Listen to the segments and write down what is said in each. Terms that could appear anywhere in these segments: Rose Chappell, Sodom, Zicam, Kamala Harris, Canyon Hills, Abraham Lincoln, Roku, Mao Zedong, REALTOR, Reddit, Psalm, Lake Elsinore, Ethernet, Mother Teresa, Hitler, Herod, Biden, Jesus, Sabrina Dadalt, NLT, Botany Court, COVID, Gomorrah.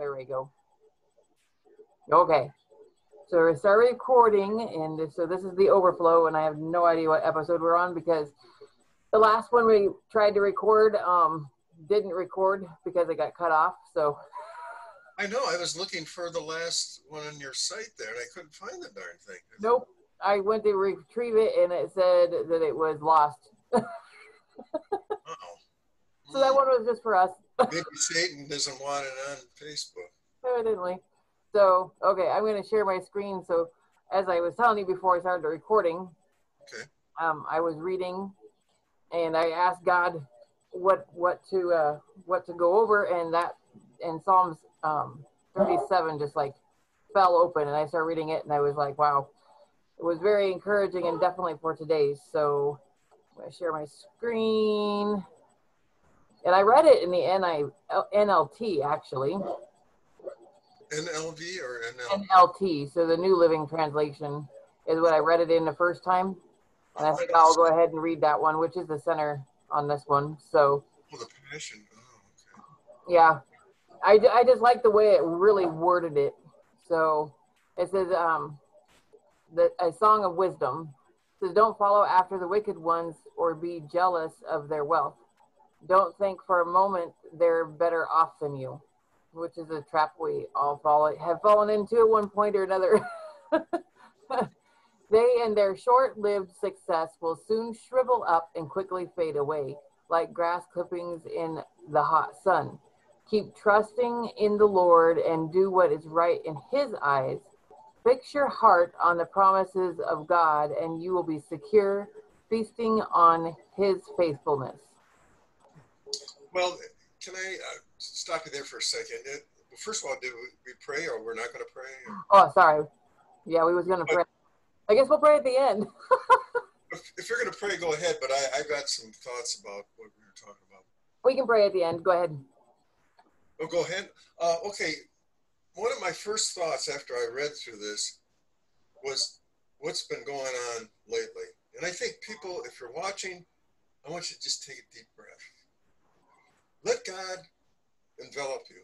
there we go. Okay, so we start recording, and so this is the overflow, and I have no idea what episode we're on because the last one we tried to record didn't record because it got cut off, so. I know, I was looking for the last one on your site there, and I couldn't find the darn thing. Nope, I went to retrieve it, and it said that it was lost. Uh-oh. So that one was just for us. Maybe Satan doesn't want it on Facebook. Evidently. So, okay, I'm going to share my screen. So, as I was telling you before I started the recording, okay. I was reading, and I asked God what to go over, and that in Psalms 37 just like fell open, and I started reading it, and I was like, wow, it was very encouraging and definitely for today. So, I'm going to share my screen. And I read it in the NLT, actually. NLV or NLT? NLT, so the New Living Translation is what I read it in the first time. And I think I'll go ahead and read that one, which is the center on this one. So, oh, the Passion. Oh, okay. Yeah. I just like the way it really worded it. So it says, a song of wisdom. It says, don't follow after the wicked ones or be jealous of their wealth. Don't think for a moment they're better off than you, which is a trap we all have fallen into at one point or another. They and their short-lived success will soon shrivel up and quickly fade away, like grass clippings in the hot sun. Keep trusting in the Lord and do what is right in His eyes. Fix your heart on the promises of God, and you will be secure, feasting on His faithfulness. Well, can I stop you there for a second? First of all, did we pray, or we're not going to pray? Or? Oh, sorry. Yeah, we was going to pray. I guess we'll pray at the end. If you're going to pray, go ahead, but I got some thoughts about what we were talking about. We can pray at the end. Go ahead. Oh, go ahead? Okay. One of my first thoughts after I read through this was what's been going on lately. And I think people, if you're watching, I want you to just take a deep breath. Let God envelop you.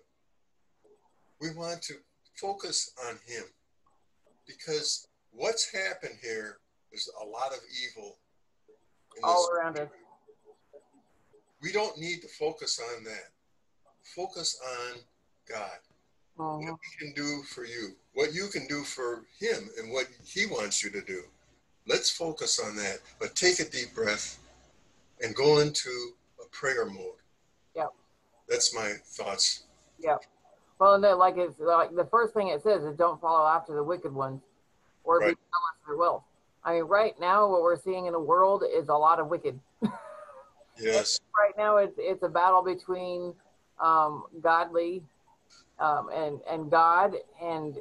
We want to focus on Him because what's happened here is a lot of evil. All around us. We don't need to focus on that. Focus on God. Mm-hmm. What He can do for you, what you can do for Him, and what He wants you to do. Let's focus on that. But take a deep breath and go into a prayer mode. Yeah, that's my thoughts. Yeah, well, and then, like it's like the first thing it says is don't follow after the wicked ones, or right. Be jealous of their wealth. I mean, right now what we're seeing in the world is a lot of wicked. Yes. Right now it's a battle between godly and God and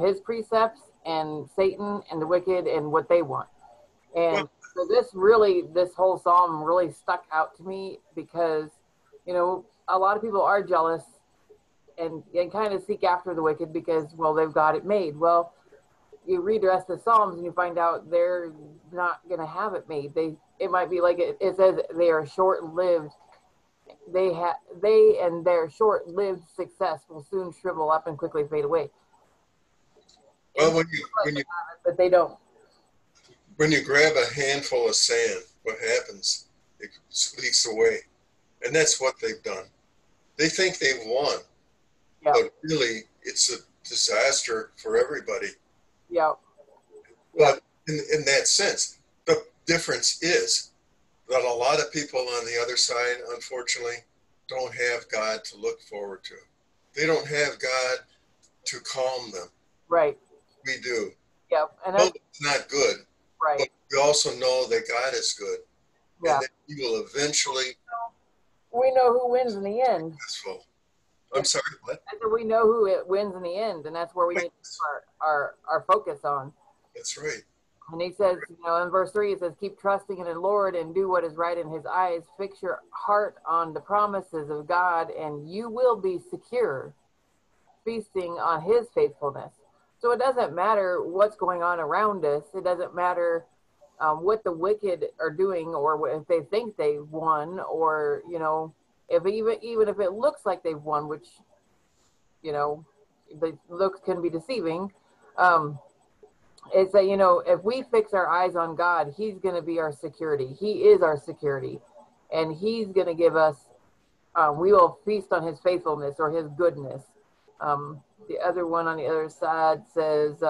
His precepts and Satan and the wicked and what they want. And. Well, so this whole psalm really stuck out to me because, you know, a lot of people are jealous and kind of seek after the wicked because, well, they've got it made. Well, you read the rest of the Psalms and you find out they're not going to have it made. It might be like it says they are short-lived. They and their short-lived success will soon shrivel up and quickly fade away. Well, but they don't. When you grab a handful of sand, what happens? It leaks away. And that's what they've done. They think they've won. Yep. But really, it's a disaster for everybody. Yeah. But in that sense, the difference is that a lot of people on the other side, unfortunately, don't have God to look forward to. They don't have God to calm them. Right. We do. Yeah. And it's not good. Right. But we also know that God is good. Yeah. And that He will eventually. We know who wins in the end. Successful. I'm sorry, what? We know who it wins in the end, and that's where we need to put our focus on. That's right. And He says, you know, in verse 3, it says, keep trusting in the Lord and do what is right in His eyes. Fix your heart on the promises of God, and you will be secure, feasting on His faithfulness. So it doesn't matter what's going on around us. It doesn't matter what the wicked are doing or if they think they've won or, you know, if even if it looks like they've won, which you know, the looks can be deceiving, is that, you know, if we fix our eyes on God, he's going to be our security. He is our security, and he's going to give us, we will feast on his faithfulness or his goodness. The other one on the other side says,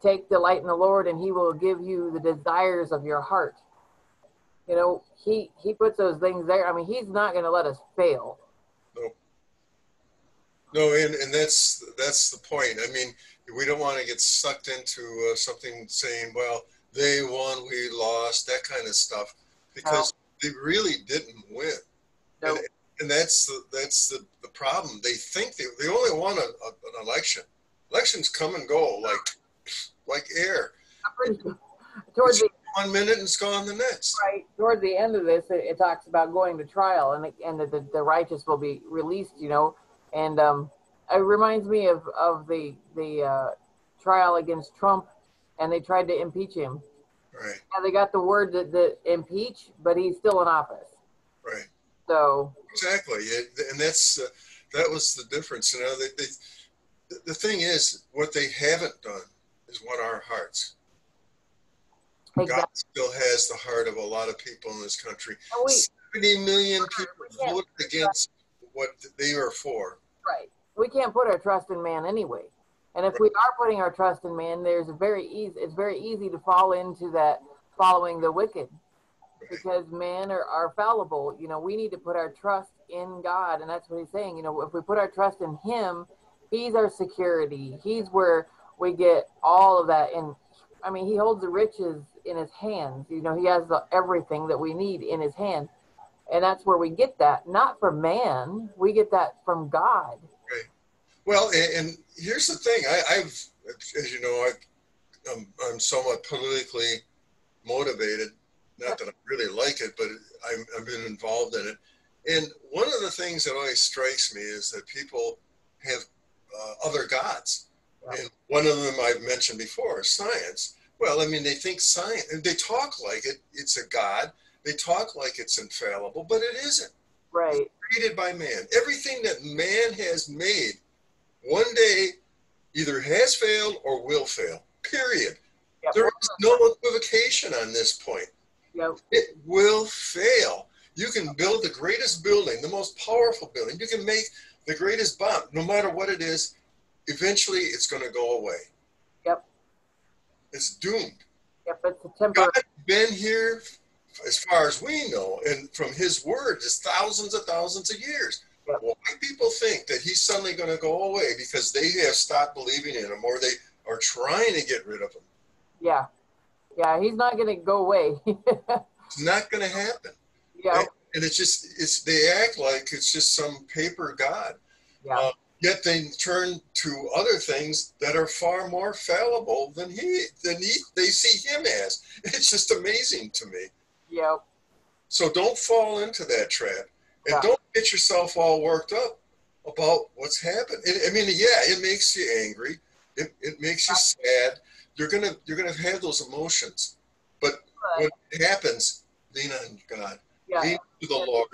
take delight in the Lord, and he will give you the desires of your heart. You know, he puts those things there. I mean, he's not going to let us fail. No. No, and that's the point. I mean, we don't want to get sucked into something saying, well, they won, we lost, that kind of stuff, because no, they really didn't win. No. And that's the problem. They think they only won an election. Elections come and go like air. Towards the 1 minute and it's gone the next. Right. Towards the end of this, it talks about going to trial and that the righteous will be released, you know. And it reminds me of the trial against Trump, and they tried to impeach him. Right. Now they got the word that impeach, but he's still in office. Right. So exactly, and that's that was the difference. You know, the thing is, what they haven't done is won our hearts. Exactly. God still has the heart of a lot of people in this country. 70 million people voted against what they are for. Right. We can't put our trust in man anyway, and if we are putting our trust in man, it's very easy to fall into that following the wicked. Because men are fallible, you know, we need to put our trust in God, and that's what he's saying. You know, if we put our trust in him, he's our security. He's where we get all of that, and I mean, he holds the riches in his hands. You know, he has everything that we need in his hand, and that's where we get that, not from man. We get that from God. Right. Well, and here's the thing. I've, as you know, I'm somewhat politically motivated. Not that I really like it, but I've been involved in it. And one of the things that always strikes me is that people have other gods. Wow. And one of them I've mentioned before is science. Well, I mean, they think science, and they talk like it's a god. They talk like it's infallible, but it isn't. Right. It's created by man. Everything that man has made one day either has failed or will fail, period. Yep. There is no equivocation on this point. Yep. It will fail. You can build the greatest building, the most powerful building. You can make the greatest bomb. No matter what it is, eventually it's going to go away. Yep. It's doomed. Yep, it's a temporary. God's been here, as far as we know, and from his word, is thousands of years. Yep. Why people think that he's suddenly going to go away because they have stopped believing in him, or they are trying to get rid of him. Yeah. Yeah, he's not going to go away. It's not going to happen. Yeah. And it's just, they act like it's just some paper god. Yeah. Yet they turn to other things that are far more fallible than they see him as. It's just amazing to me. Yep. So don't fall into that trap. And don't get yourself all worked up about what's happened. I mean, yeah, it makes you angry. It makes you sad. You're gonna have those emotions, but when it happens, lean on God, lean to the Lord,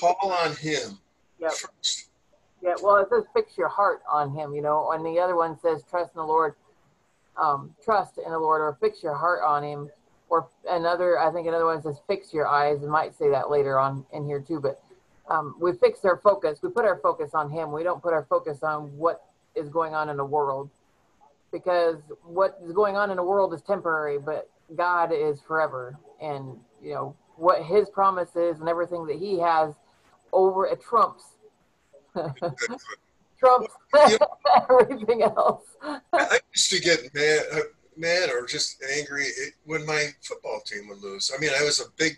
call on him first. Yeah, well, it says fix your heart on him, you know, and the other one says trust in the Lord, or fix your heart on him, or another one says fix your eyes. We might say that later on in here too, but we fix our focus. We put our focus on him. We don't put our focus on what is going on in the world. Because what is going on in the world is temporary, but God is forever. And, you know, what his promise is and everything that he has over it trumps well, you know, everything else. I used to get mad or just angry when my football team would lose. I mean, I was a big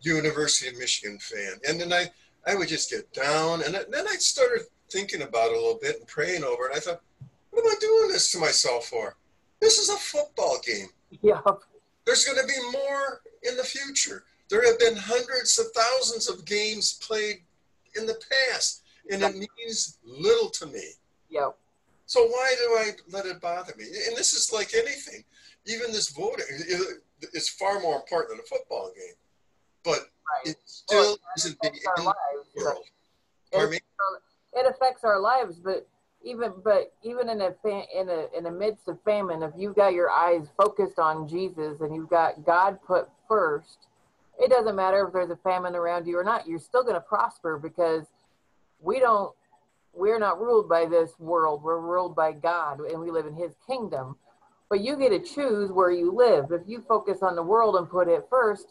University of Michigan fan. And then I would just get down. And then I started thinking about it a little bit and praying over it. I thought, what am I doing this to myself for? This is a football game. Yeah. There's going to be more in the future. There have been hundreds of thousands of games played in the past, and it means little to me. Yeah. So why do I let it bother me? And this is like anything. Even this voting is far more important than a football game. But it still isn't big in the world. Pardon me? it affects our lives, but even in the midst of famine, if you've got your eyes focused on Jesus and you've got God put first, it doesn't matter if there's a famine around you or not. You're still going to prosper, because we're not ruled by this world. We're ruled by God, and we live in His kingdom. But you get to choose where you live. If you focus on the world and put it first,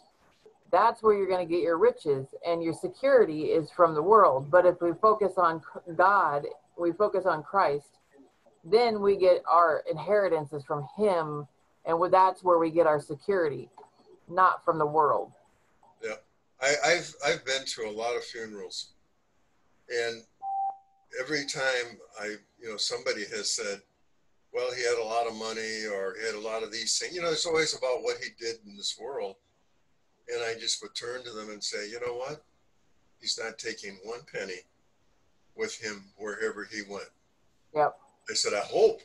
that's where you're going to get your riches, and your security is from the world. But if we focus on God, we focus on Christ, then we get our inheritances from Him, and that's where we get our security, not from the world. Yeah, I've been to a lot of funerals, and every time somebody has said, well, he had a lot of money, or he had a lot of these things. It's always about what he did in this world. And I just would turn to them and say, you know what? He's not taking one penny with him wherever he went. Yep. I said, I hope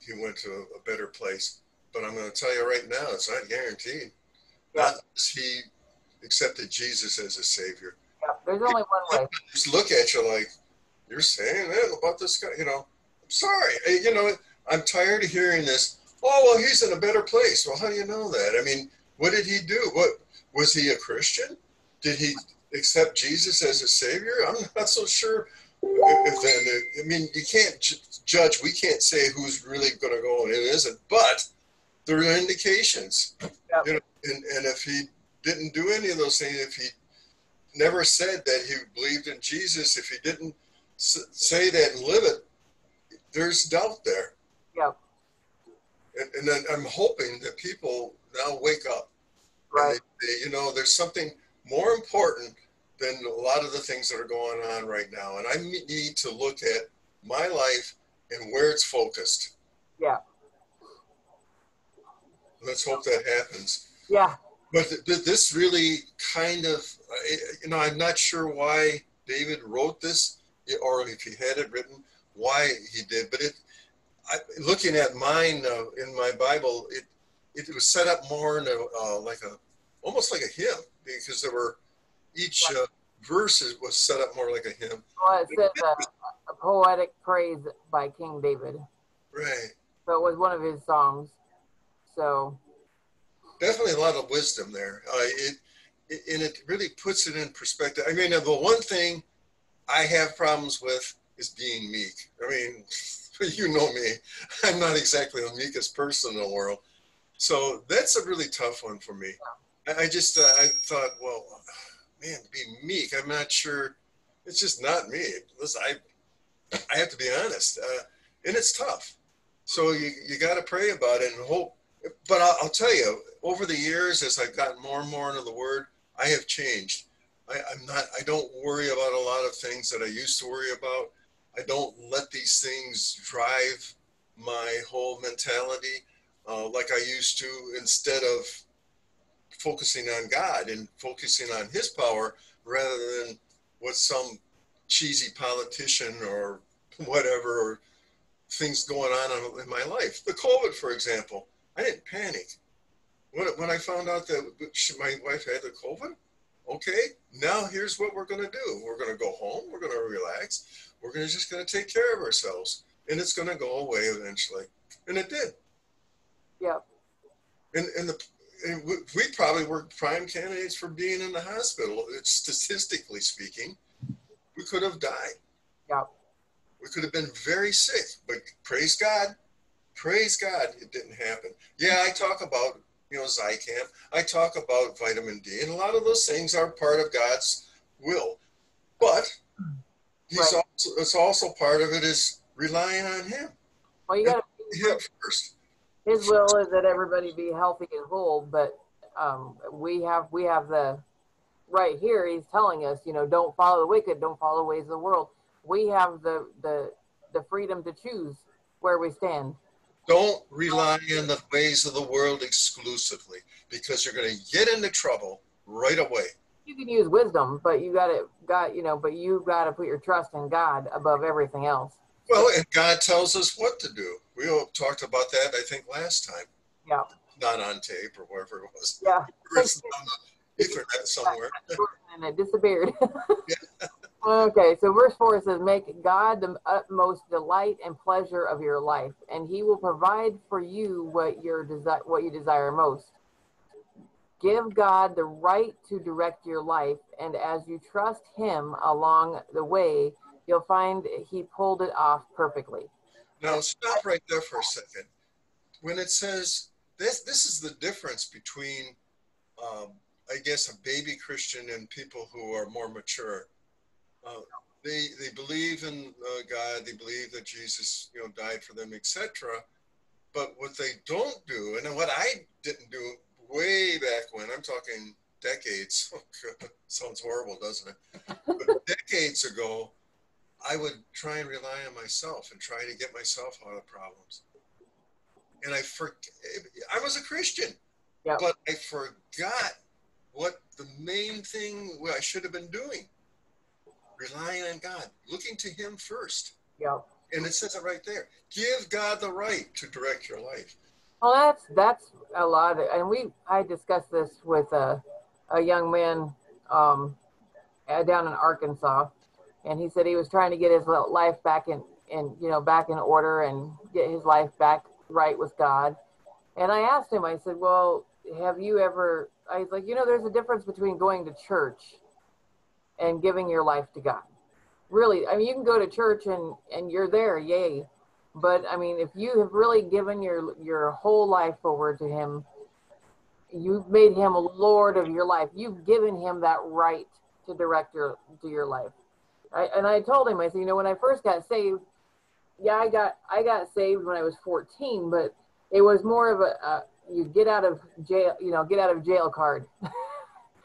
he went to a better place. But I'm going to tell you right now, it's not guaranteed. Yep. Not unless he accepted Jesus as his Savior. Yep. There's only one way. Just look at you like, you're saying that about this guy? I'm sorry. I'm tired of hearing this. Oh, well, he's in a better place. Well, how do you know that? I mean, what did he do? Was he a Christian? Did he accept Jesus as his Savior? I'm not so sure. You can't judge. We can't say who's really going to go and who isn't. But there are indications. Yep. And if he didn't do any of those things, if he never said that he believed in Jesus, if he didn't say that and live it, there's doubt there. Yep. And then I'm hoping that people now wake up. Right. They there's something more important than a lot of the things that are going on right now. And I need to look at my life and where it's focused. Yeah. Let's hope that happens. Yeah. But this really kind of, I'm not sure why David wrote this, or if he had it written, why he did. But looking at mine in my Bible, it was set up more in almost like a hymn, because there were each verse was set up more like a hymn. Well, it says a poetic praise by King David. Right. So it was one of his songs. So definitely a lot of wisdom there. It really puts it in perspective. I mean, the one thing I have problems with is being meek. I mean, you know me. I'm not exactly the meekest person in the world. So that's a really tough one for me. I thought, well, man, to be meek, I'm not sure. It's just not me. Listen, I have to be honest, and it's tough. So you got to pray about it and hope. But I'll tell you, over the years, as I've gotten more and more into the Word, I have changed. I don't worry about a lot of things that I used to worry about. I don't let these things drive my whole mentality. Like I used to, instead of focusing on God and focusing on His power rather than what some cheesy politician or whatever or things going on in my life. The COVID, for example, I didn't panic. When I found out that my wife had the COVID, okay, now here's what we're going to do. We're going to go home. We're going to relax. We're just going to take care of ourselves, and it's going to go away eventually. And it did. Yep. And we probably were prime candidates for being in the hospital. It's statistically speaking, we could have died. Yep. We could have been very sick, but praise God, it didn't happen. Yeah, I talk about, Zicam. I talk about vitamin D, and a lot of those things are part of God's will, but it's also part of it is relying on Him. Well, you got to Him first. His will is that everybody be healthy and whole, but we have the right here. He's telling us, don't follow the wicked, don't follow the ways of the world. We have the freedom to choose where we stand. Don't rely on the ways of the world exclusively, because you're going to get into trouble right away. You can use wisdom, but you've got to put your trust in God above everything else. Well, and God tells us what to do. We all talked about that, I think, last time. Yeah. Not on tape or wherever it was. Yeah. It's on the Ethernet somewhere. And it disappeared. Yeah. Okay, so verse 4 says, make God the utmost delight and pleasure of your life, and he will provide for you what you desire most. Give God the right to direct your life, and as you trust him along the way, you'll find he pulled it off perfectly. Now, stop right there for a second. When it says, this is the difference between, I guess, a baby Christian and people who are more mature. They believe in God, they believe that Jesus, you know, died for them, etc. But what they don't do, and what I didn't do way back when, I'm talking decades, sounds horrible, doesn't it? But decades ago, I would try and rely on myself and try to get myself out of problems. And I was a Christian, yep. But I forgot what the main thing I should have been doing. Relying on God, looking to him first. Yep. And it says it right there. Give God the right to direct your life. Well, that's a lot of, and I discussed this with a young man down in Arkansas, and he said he was trying to get his life back in order and get his life back right with God. And I asked him, I said, well, have you ever, I was like, you know, there's a difference between going to church and giving your life to God. Really, I mean, you can go to church and you're there, yay. But I mean, if you have really given your whole life over to him, you've made him Lord of your life. You've given him that right to direct your life. And I told him, I said, you know, when I first got saved, yeah, I got saved when I was 14, but it was more of a you get out of jail, you know, get out of jail card.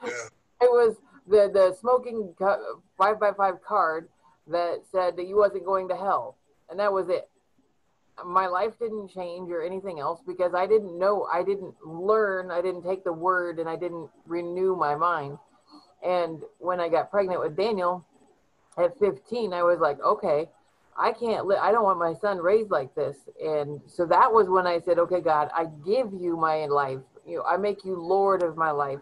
Yeah. It was the smoking 5x5 card that said that you wasn't going to hell, and that was it. My life didn't change or anything else because I didn't know, I didn't learn, I didn't take the word, and I didn't renew my mind. And when I got pregnant with Daniel at 15, I was like, okay, I can't live, I don't want my son raised like this. And so that was when I said, okay, God, I give you my life. You know, I make you Lord of my life.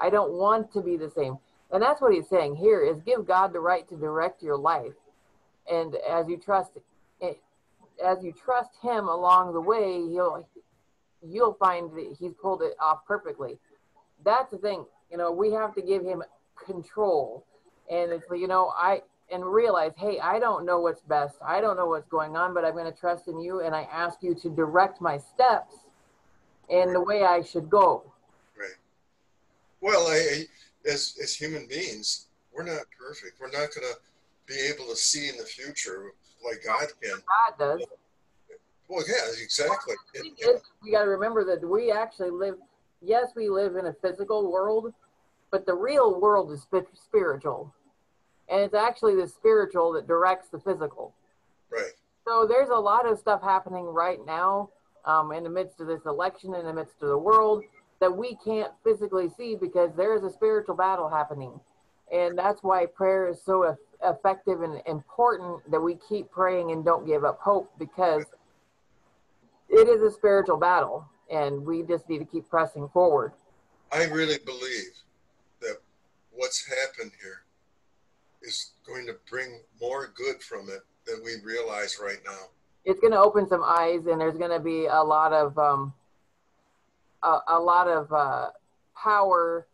I don't want to be the same. And that's what he's saying here is give God the right to direct your life. And as you trust him along the way, you'll find that he's pulled it off perfectly. That's the thing. You know, we have to give him control. And it's, you know, and realize, hey, I don't know what's best. I don't know what's going on, but I'm going to trust in you. And I ask you to direct my steps in the way I should go. Right. Well, As human beings, we're not perfect. We're not going to be able to see in the future like God can. God does. Well, yeah, exactly. We got to remember that we actually live, yes, we live in a physical world, but the real world is spiritual. And it's actually the spiritual that directs the physical. Right. So there's a lot of stuff happening right now in the midst of this election, in the midst of the world, that we can't physically see because there is a spiritual battle happening. And that's why prayer is so effective and important, that we keep praying and don't give up hope, because it is a spiritual battle and we just need to keep pressing forward. I really believe that what's happened here is going to bring more good from it than we realize right now. It's going to open some eyes, and there's going to be a lot of power,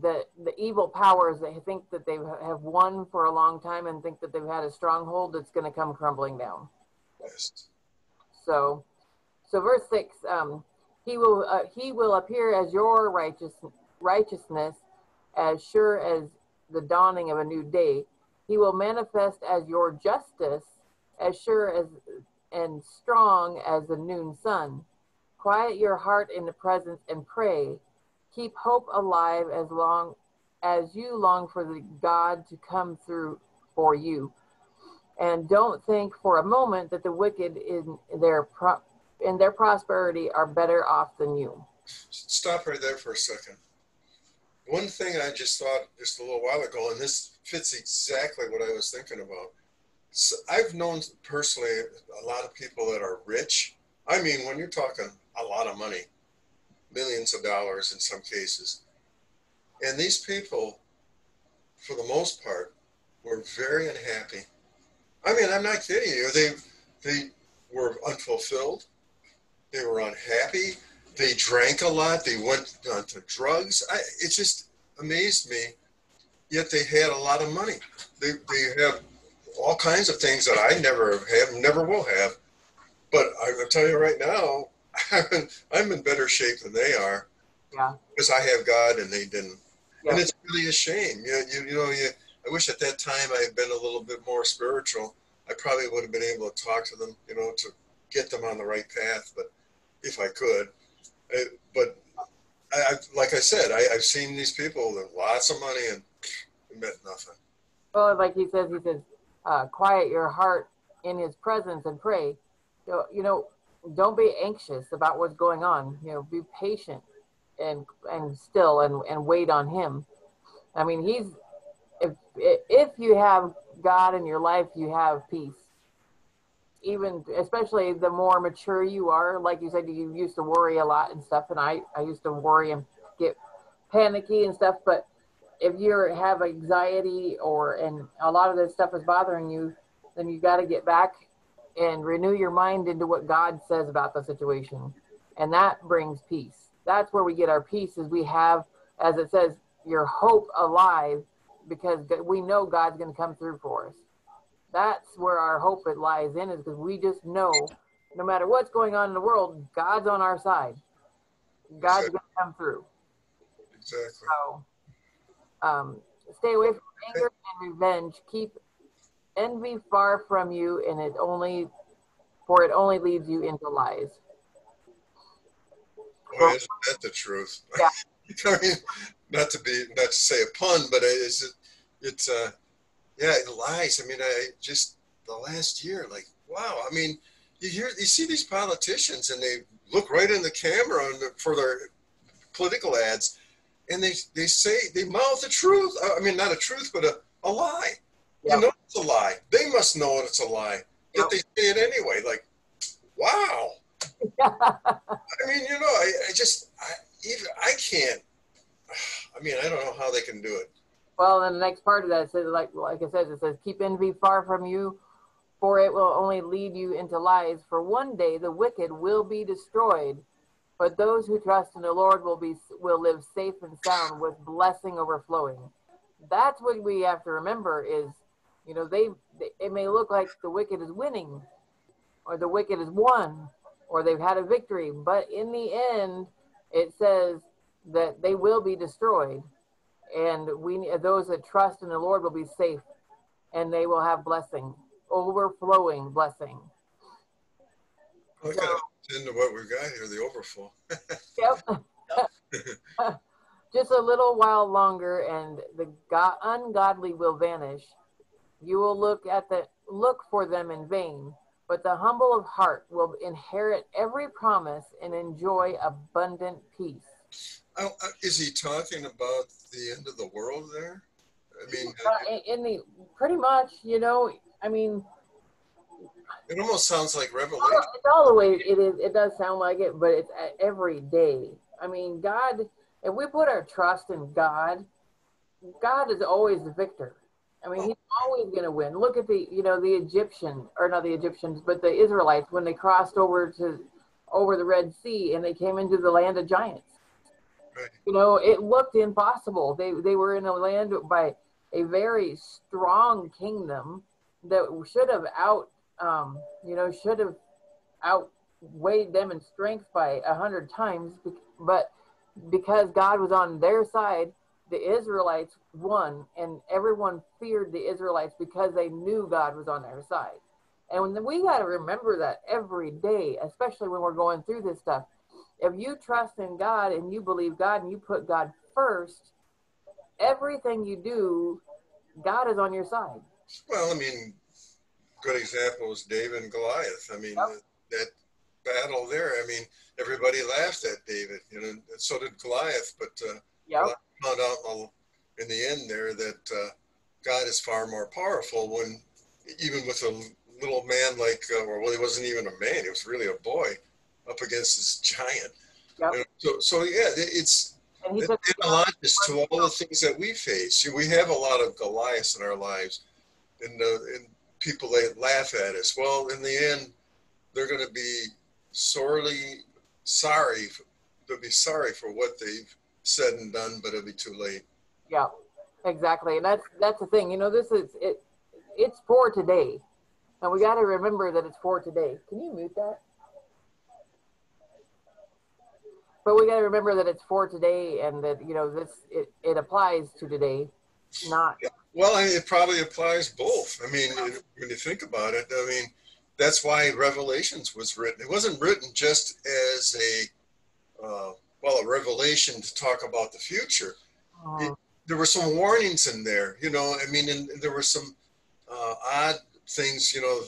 that the evil powers that think that they have won for a long time and think that they've had a stronghold, that's going to come crumbling down. Yes. So verse 6, he will appear as your righteousness, as sure as the dawning of a new day. He will manifest as your justice, as sure as and strong as the noon sun. Quiet your heart in the presence and pray. Keep hope alive as long as you long for the God to come through for you. And don't think for a moment that the wicked in their prosperity are better off than you. Stop right there for a second. One thing I just thought just a little while ago, and this fits exactly what I was thinking about. So I've known personally a lot of people that are rich. I mean, when you're talking a lot of money, millions of dollars in some cases. And these people, for the most part, were very unhappy. I mean, I'm not kidding you. They were unfulfilled. They were unhappy. They drank a lot. They went on to drugs. It just amazed me. Yet they had a lot of money. They have all kinds of things that I never have, never will have. But I'm telling you right now, I'm in better shape than they are. Yeah. Because I have God and they didn't. Yeah. And it's really a shame. You know, I wish at that time I had been a little bit more spiritual. I probably would have been able to talk to them, you know, to get them on the right path, but if I could. But I, like I said, I've seen these people with lots of money and it meant nothing. Well, like he says, quiet your heart in his presence and pray. So, you know, don't be anxious about what's going on. You know, be patient and still and wait on him. I mean, if you have God in your life, you have peace. Even, especially the more mature you are, like you said, you used to worry a lot and stuff, and I used to worry and get panicky and stuff, but if you have anxiety and a lot of this stuff is bothering you, then you got to get back and renew your mind into what God says about the situation. And that brings peace. That's where we get our peace, is we have, as it says, your hope alive, because we know God's going to come through for us. That's where our hope it lies in, is because we just know no matter what's going on in the world, God's on our side. God's going to come through. Exactly. So, stay away from anger and revenge. Keep envy far from you, and it only leads you into lies. Boy, isn't that the truth? Yeah. I mean, not to say a pun, but it's lies. I mean, I just the last year, like, wow. I mean, you see these politicians, and they look right in the camera for their political ads, and they say, they mouth the truth. I mean, not a truth, but a lie. Yep. You know it's a lie. They must know it's a lie. Yet they say it anyway. Like, wow. I mean, you know, I can't. I mean, I don't know how they can do it. Well, and the next part of that says, it says, keep envy far from you, for it will only lead you into lies. For one day the wicked will be destroyed, but those who trust in the Lord will live safe and sound with blessing overflowing. That's what we have to remember is, you know, it may look like the wicked is winning, or the wicked is won, or they've had a victory, but in the end, it says that they will be destroyed, and those that trust in the Lord will be safe, and they will have blessing, overflowing blessing. Look at into what we've got here, the overflow. Yep. Just a little while longer, and the ungodly will vanish. You will look for them in vain, but the humble of heart will inherit every promise and enjoy abundant peace. Is he talking about the end of the world there? I mean, pretty much, you know. I mean, it almost sounds like Revelation. It's all the way it is. It does sound like it, but it's every day. I mean, God. If we put our trust in God, God is always the victor. I mean, he's always going to win. Look at the Israelites, when they crossed over the Red Sea and they came into the land of giants. Right. You know, it looked impossible. They were in a land by a very strong kingdom that should have outweighed them in strength by 100 times, but because God was on their side, the Israelites won, and everyone feared the Israelites because they knew God was on their side. And we got to remember that every day, especially when we're going through this stuff. If you trust in God and you believe God and you put God first, everything you do, God is on your side. Well, I mean, good example is David and Goliath. I mean, that battle there, I mean, everybody laughed at David, you know, and so did Goliath, but Goliath found out in the end there that God is far more powerful, when even with a little man he wasn't even a man, he was really a boy up against this giant. Yep. You know, so it's analogous to all the things that we face. We have a lot of Goliaths in our lives, and people, they laugh at us. Well, in the end, they're going to be sorry for what they've said and done, but it'll be too late. Yeah, exactly. And that's the thing, you know, this is, it's for today. And we got to remember that it's for today. Can you mute that? But we got to remember that it's for today, and that, you know, this, it applies to today, not. Yeah. Well, it probably applies both. I mean, when you think about it, I mean, that's why Revelations was written. It wasn't written just as a revelation to talk about the future. There were some warnings in there, you know, I mean, and there were some odd things, you know,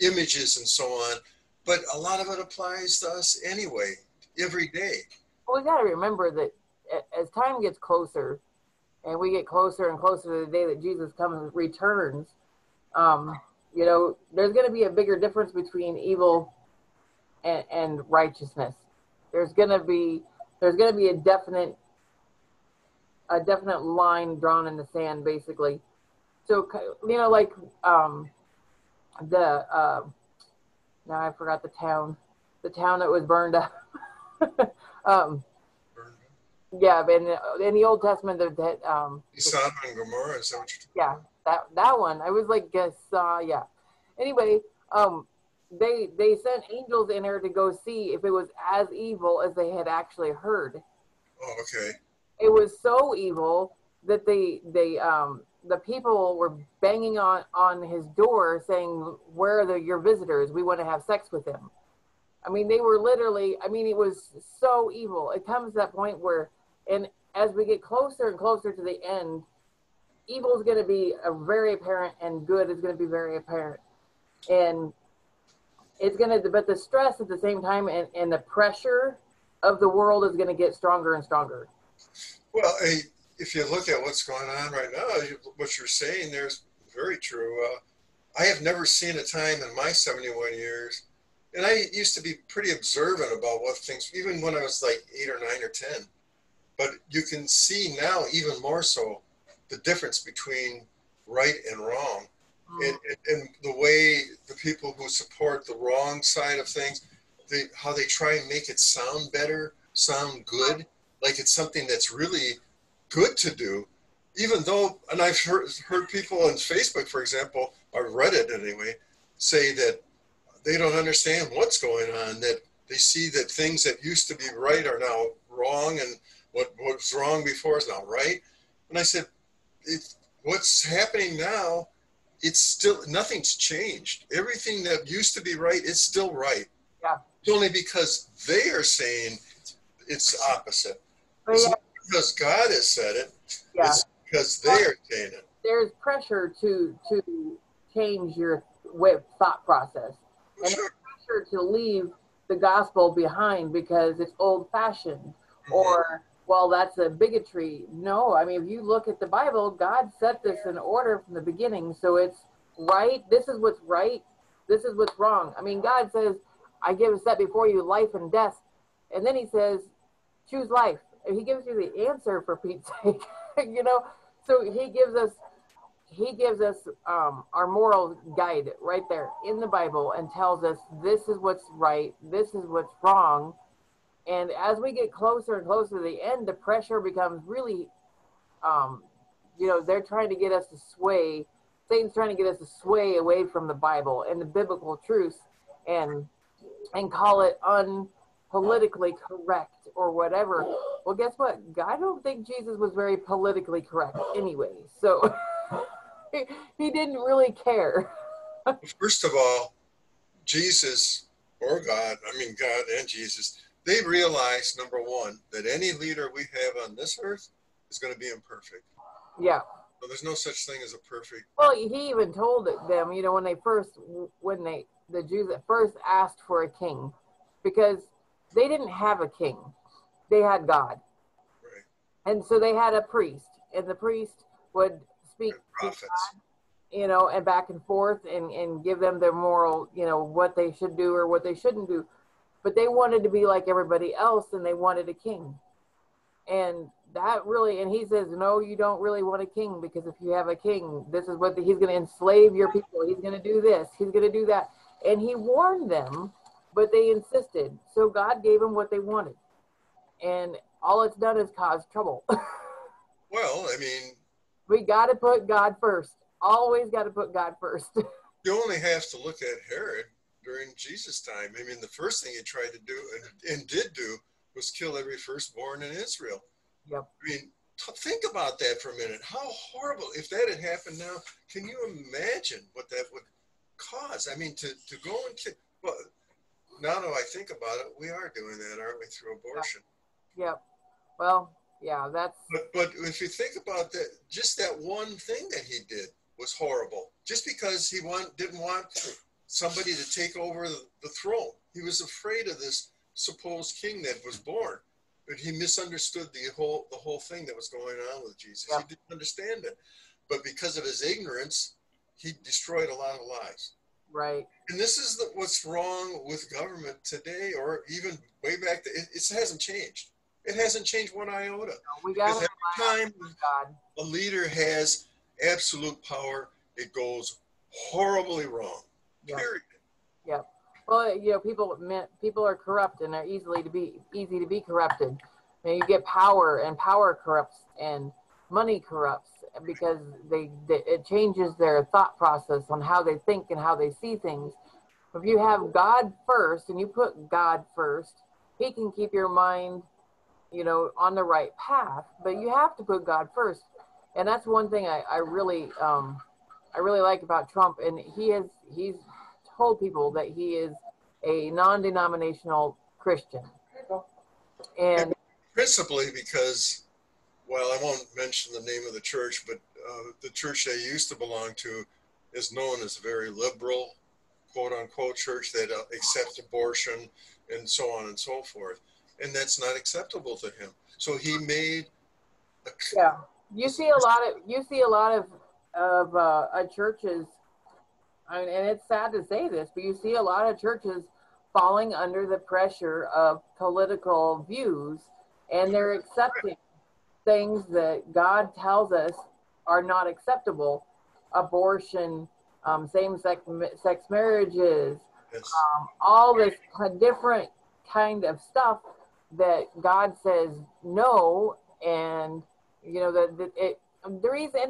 images and so on, but a lot of it applies to us anyway, every day. Well, we got to remember that as time gets closer, and we get closer and closer to the day that Jesus comes and returns, you know, there's going to be a bigger difference between evil and righteousness. There's going to be a definite line drawn in the sand, basically. So, you know, like now I forgot the town that was burned up. Yeah, but in the Old Testament, that Sodom and Gomorrah, is that what you're talking about? Yeah, that one. I was like, guess, yeah. Anyway, they sent angels in there to go see if it was as evil as they had actually heard. Oh, okay. It was so evil that the people were banging on his door saying, "Where are your visitors? We want to have sex with them." I mean, they were literally. I mean, it was so evil. It comes to that point where. And as we get closer and closer to the end, evil is going to be very apparent, and good is going to be very apparent. And it's going to, but the stress at the same time and the pressure of the world is going to get stronger and stronger. Well, if you look at what's going on right now, what you're saying there is very true. I have never seen a time in my 71 years, and I used to be pretty observant about what things, even when I was like 8 or 9 or 10. But you can see now even more so the difference between right and wrong, and the way the people who support the wrong side of things, how they try and make it sound better, sound good, like it's something that's really good to do, even though, and I've heard people on Facebook, for example, or Reddit anyway, say that they don't understand what's going on, that they see that things that used to be right are now wrong, and what was wrong before is now right. And I said, what's happening now, it's still, nothing's changed. Everything that used to be right is still right. Yeah. It's only because they are saying it's opposite. But it's not because God has said it. Yeah. It's because they are saying it. There's pressure to change your thought process. For and sure. There's pressure to leave the gospel behind because it's old-fashioned. Mm-hmm. Or... well, that's a bigotry. No, I mean, if you look at the Bible, God set this in order from the beginning. So it's right. This is what's right. This is what's wrong. I mean, God says, I give a set before you life and death. And then he says, choose life. And he gives you the answer, for Pete's sake, you know? So he gives us our moral guide right there in the Bible and tells us this is what's right. This is what's wrong. And as we get closer and closer to the end, the pressure becomes really, you know, they're trying to get us to sway. Satan's trying to get us to sway away from the Bible and the biblical truths and call it unpolitically correct or whatever. Well, guess what? I don't think Jesus was very politically correct anyway. So he didn't really care. First of all, Jesus or God, I mean, God and Jesus, they realize, number one, that any leader we have on this earth is going to be imperfect. Yeah. So there's no such thing as a perfect. Well, he even told them, you know, the Jews at first asked for a king, because they didn't have a king. They had God. Right. And so they had a priest, and the priest would speak to God, you know, and back and forth and give them their moral, you know, what they should do or what they shouldn't do. But they wanted to be like everybody else, and they wanted a king. And That really, and he says, no, you don't really want a king, because if you have a king, this is what he's going to enslave your people. He's going to do this. He's going to do that. And he warned them, but they insisted. So God gave them what they wanted. And all it's done is cause trouble. Well, I mean, we got to put God first. Always got to put God first. You only have to look at Herod during Jesus' time. I mean, the first thing he tried to do and did do was kill every firstborn in Israel. Yep. I mean, think about that for a minute. How horrible. If that had happened now, can you imagine what that would cause? I mean, to go and kill. Well, now that I think about it, we are doing that, aren't we, through abortion? Yep. Yep. Well, yeah, that's. But if you think about that, just that one thing that he did was horrible. Just because he didn't want somebody to take over the throne. He was afraid of this supposed king that was born. But he misunderstood the whole thing that was going on with Jesus. Yeah. He didn't understand it. But because of his ignorance, he destroyed a lot of lives. Right. And this is what's wrong with government today, or even way back. It hasn't changed. It hasn't changed one iota. No, we got every time a leader has absolute power, it goes horribly wrong. Yeah. Period. Yeah. Well, you know, people are corrupt, and they're easy to be corrupted. And you get power, and power corrupts, and money corrupts, because it changes their thought process on how they think and how they see things. If you have God first, and you put God first, he can keep your mind, you know, on the right path. But you have to put God first, and that's one thing I really like about Trump, and he's told people that he is a non-denominational Christian, and principally because, well, I won't mention the name of the church, but the church they used to belong to is known as a very liberal, quote-unquote, church that accepts abortion and so on and so forth, and that's not acceptable to him. So he made a you see a lot of churches. I mean, and it's sad to say this, but you see a lot of churches falling under the pressure of political views, and they're accepting things that God tells us are not acceptable. Abortion, same-sex marriages, yes. All this different kind of stuff that God says no, and, you know, the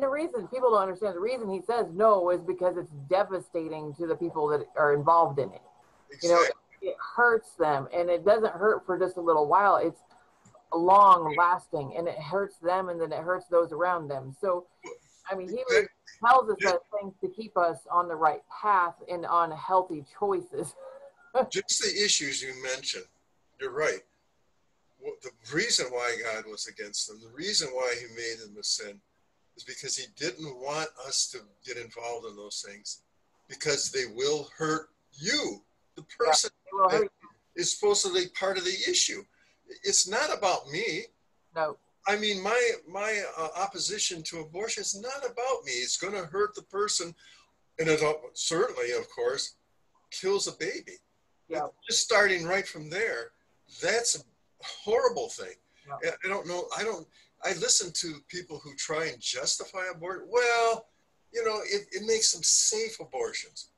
reason people don't understand, the reason he says no is because it's devastating to the people that are involved in it. Exactly. You know, it hurts them, and it doesn't hurt for just a little while. It's long lasting, and it hurts them, and then it hurts those around them. So, I mean, he tells us that things to keep us on the right path and on healthy choices. Just the issues you mentioned, you're right. The reason why God was against them, the reason why he made them a sin, is because he didn't want us to get involved in those things, because they will hurt you. The person is supposedly part of the issue. It's not about me. No. I mean, my opposition to abortion is not about me. It's going to hurt the person, and it certainly, of course, kills a baby. Yeah. Just starting right from there, that's a horrible thing. Yeah. I don't know. I listen to people who try and justify abortion. Well, you know, it makes them safe abortions.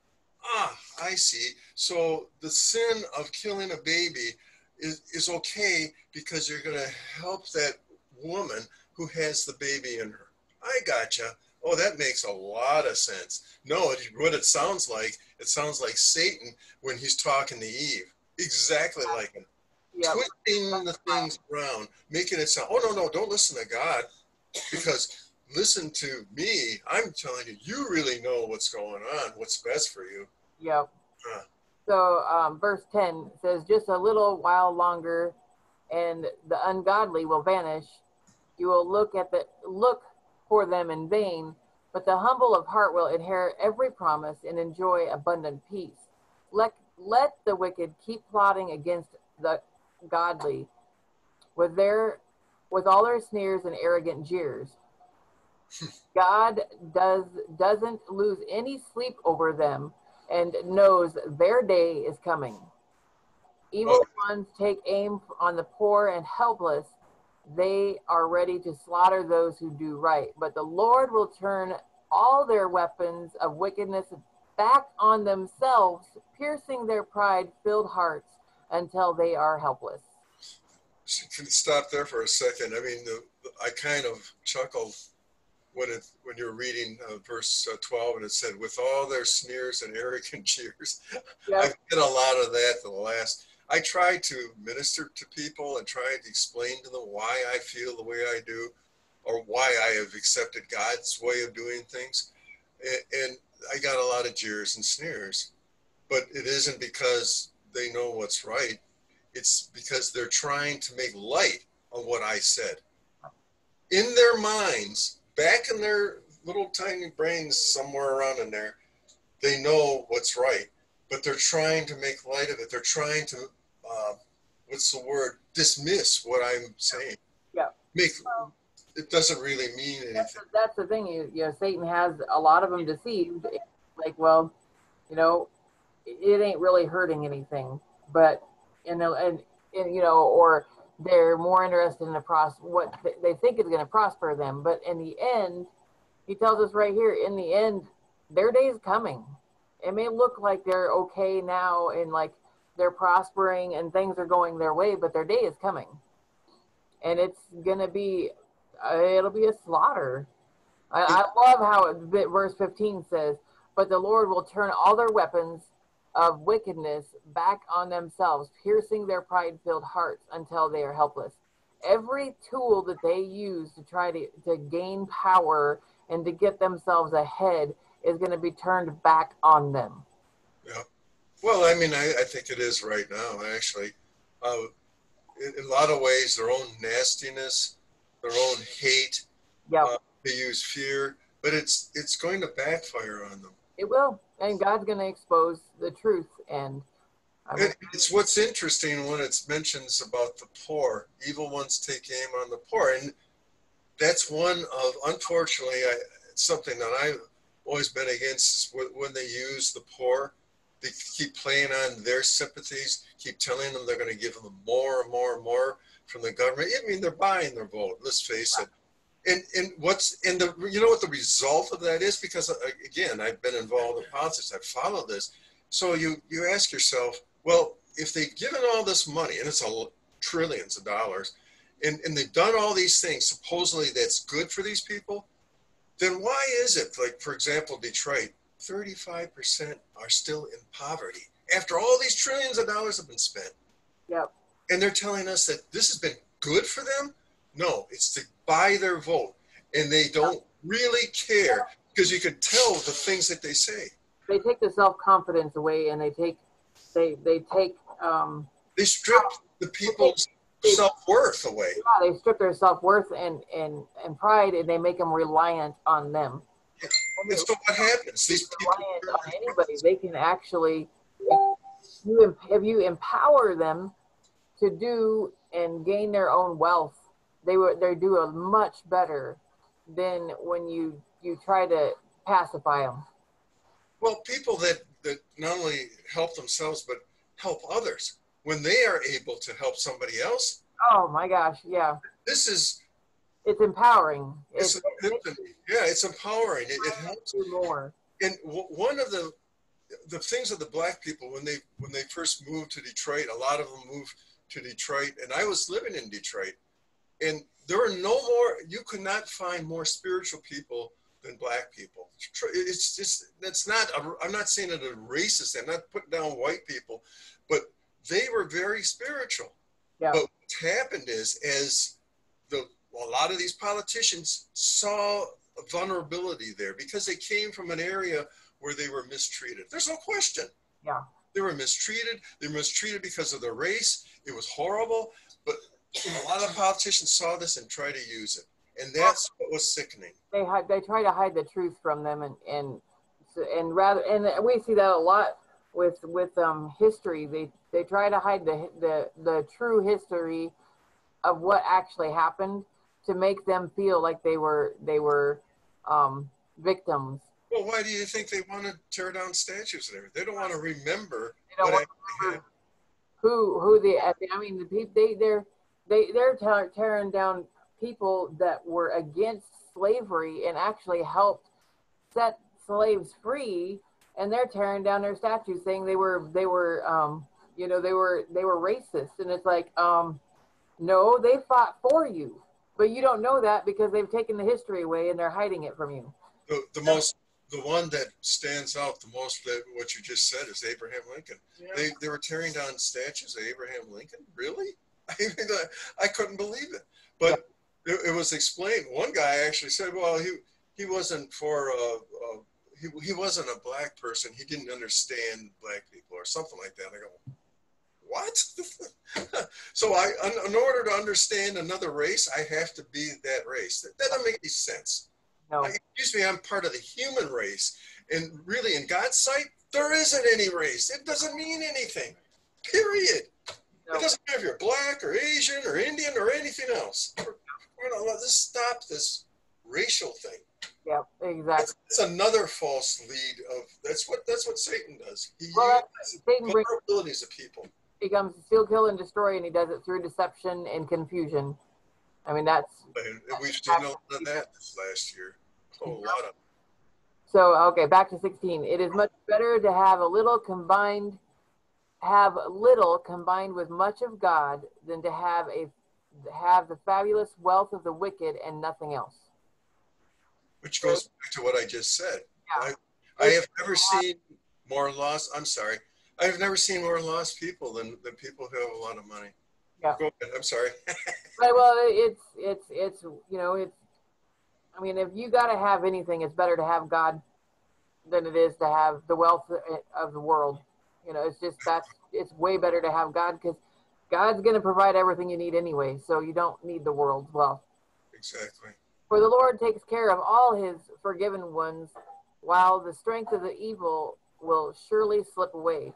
Ah, I see. So the sin of killing a baby is okay because you're going to help that woman who has the baby in her. I gotcha. Oh, that makes a lot of sense. No, it sounds like Satan when he's talking to Eve. Exactly like him. Yep. Twisting the things around, making it sound, oh, no, don't listen to God, because listen to me. I'm telling you, you really know what's going on, what's best for you. Yep. So verse 10 says, just a little while longer, and the ungodly will vanish. You will look for them in vain, but the humble of heart will inherit every promise and enjoy abundant peace. Let the wicked keep plotting against the godly with all their sneers and arrogant jeers. God doesn't lose any sleep over them, and knows their day is coming. Evil ones take aim on the poor and helpless, They are ready to slaughter those who do right, but the Lord will turn all their weapons of wickedness back on themselves, piercing their pride-filled hearts until they are helpless. So can you stop there for a second? I mean, I kind of chuckled when you were reading verse 12, and it said, with all their sneers and arrogant jeers. Yep. I've done a lot of that in the last. I try to minister to people and try to explain to them why I feel the way I do, or why I have accepted God's way of doing things. And I got a lot of jeers and sneers, but it isn't because they know what's right. It's because they're trying to make light of what I said. In their minds, back in their little tiny brains somewhere around in there, they know what's right, but they're trying to make light of it. They're trying to, dismiss what I'm saying. Yeah. It doesn't really mean anything. That's the thing. You know, Satan has a lot of them deceived. Like, well, you know, it ain't really hurting anything, but, you know, or they're more interested in what they think is going to prosper them. But in the end, he tells us right here, in the end, their day is coming. It may look like they're okay now and like they're prospering and things are going their way, but their day is coming. And it's going to be, it'll be a slaughter. I love how verse 15 says, but the Lord will turn all their weapons of wickedness back on themselves, piercing their pride-filled hearts until they are helpless. Every tool that they use to try to gain power and to get themselves ahead is going to be turned back on them. Yeah. Well, I mean, I think it is right now, actually. In a lot of ways, their own nastiness, their own hate, yep. They use fear, but it's going to backfire on them. It will, and God's going to expose the truth. And it's what's interesting when it mentions about the poor. Evil ones take aim on the poor, and that's one of, unfortunately, it's something that I've always been against, is when they use the poor. They keep playing on their sympathies, keep telling them they're going to give them more and more and more from the government. I mean, they're buying their vote, let's face it. You know what the result of that is? Because again, I've been involved in politics, I've followed this. So you ask yourself, well, if they've given all this money, and it's trillions of dollars, and they've done all these things, supposedly that's good for these people, then why is it, like for example, Detroit, 35% are still in poverty after all these trillions of dollars have been spent? Yep. And they're telling us that this has been good for them? No, it's to buy their vote. And they don't really care, because you can tell the things that they say. They take the self-confidence away, and they strip the people's self-worth away. Yeah, they strip their self-worth and pride, and they make them reliant on them. Yeah. And so what happens? These people reliant on anybody. They can actually, if you empower them to do and gain their own wealth, they do a much better than when you try to pacify them. Well, people that not only help themselves but help others when they are able to help somebody else. Oh my gosh, yeah. It's empowering. It's empowering. It helps you more. And one of the things of the black people when they first moved to Detroit, a lot of them moved to Detroit, and I was living in Detroit, and there were you could not find more spiritual people than black people. It's just, I'm not saying it a racist, I'm not putting down white people, but they were very spiritual. Yeah. But what happened is, as a lot of these politicians saw a vulnerability there, because they came from an area where they were mistreated. There's no question. Yeah. They were mistreated. They were mistreated because of their race. It was horrible. But a lot of politicians saw this and tried to use it. And that's what was sickening. They try to hide the truth from them. And we see that a lot with history. They try to hide the true history of what actually happened to make them feel like they were victims. Well, why do you think they want to tear down statues and everything? They don't want to remember. They don't want to remember who the. I mean, the people. They're they're tearing down people that were against slavery and actually helped set slaves free, and they're tearing down their statues, saying they were racist. And it's like, no, they fought for you, but you don't know that because they've taken the history away and they're hiding it from you. The one that stands out the most, that what you just said, is Abraham Lincoln. Yeah. They were tearing down statues of Abraham Lincoln. Really? I couldn't believe it. But yeah, it was explained. One guy actually said, well, he wasn't for he wasn't a black person. He didn't understand black people or something like that. And I go, what? So in order to understand another race, I have to be that race. That doesn't make any sense. No. Like, excuse me, I'm part of the human race. And really, in God's sight, there isn't any race. It doesn't mean anything, period. No. It doesn't matter if you're black or Asian or Indian or anything else. Let's stop this racial thing. Yeah, exactly. That's another false lead of, that's what Satan does. He uses the vulnerabilities of people. He comes to steal, kill, and destroy, and he does it through deception and confusion. I mean, we've seen a lot of that this last year. A whole lot of it. So, okay, back to 16. It is much better to have little combined with much of God than to have the fabulous wealth of the wicked and nothing else. Which goes back to what I just said. Yeah. I have never seen more lost. I'm sorry. I've never seen more lost people than people who have a lot of money. Yeah. Go ahead. I'm sorry. But, well, it's you know, it's, I mean, if you got to have anything, it's better to have God than it is to have the wealth of the world. You know, it's just it's way better to have God, because God's going to provide everything you need anyway. So you don't need the world's wealth. Exactly. For the Lord takes care of all his forgiven ones, while the strength of the evil will surely slip away.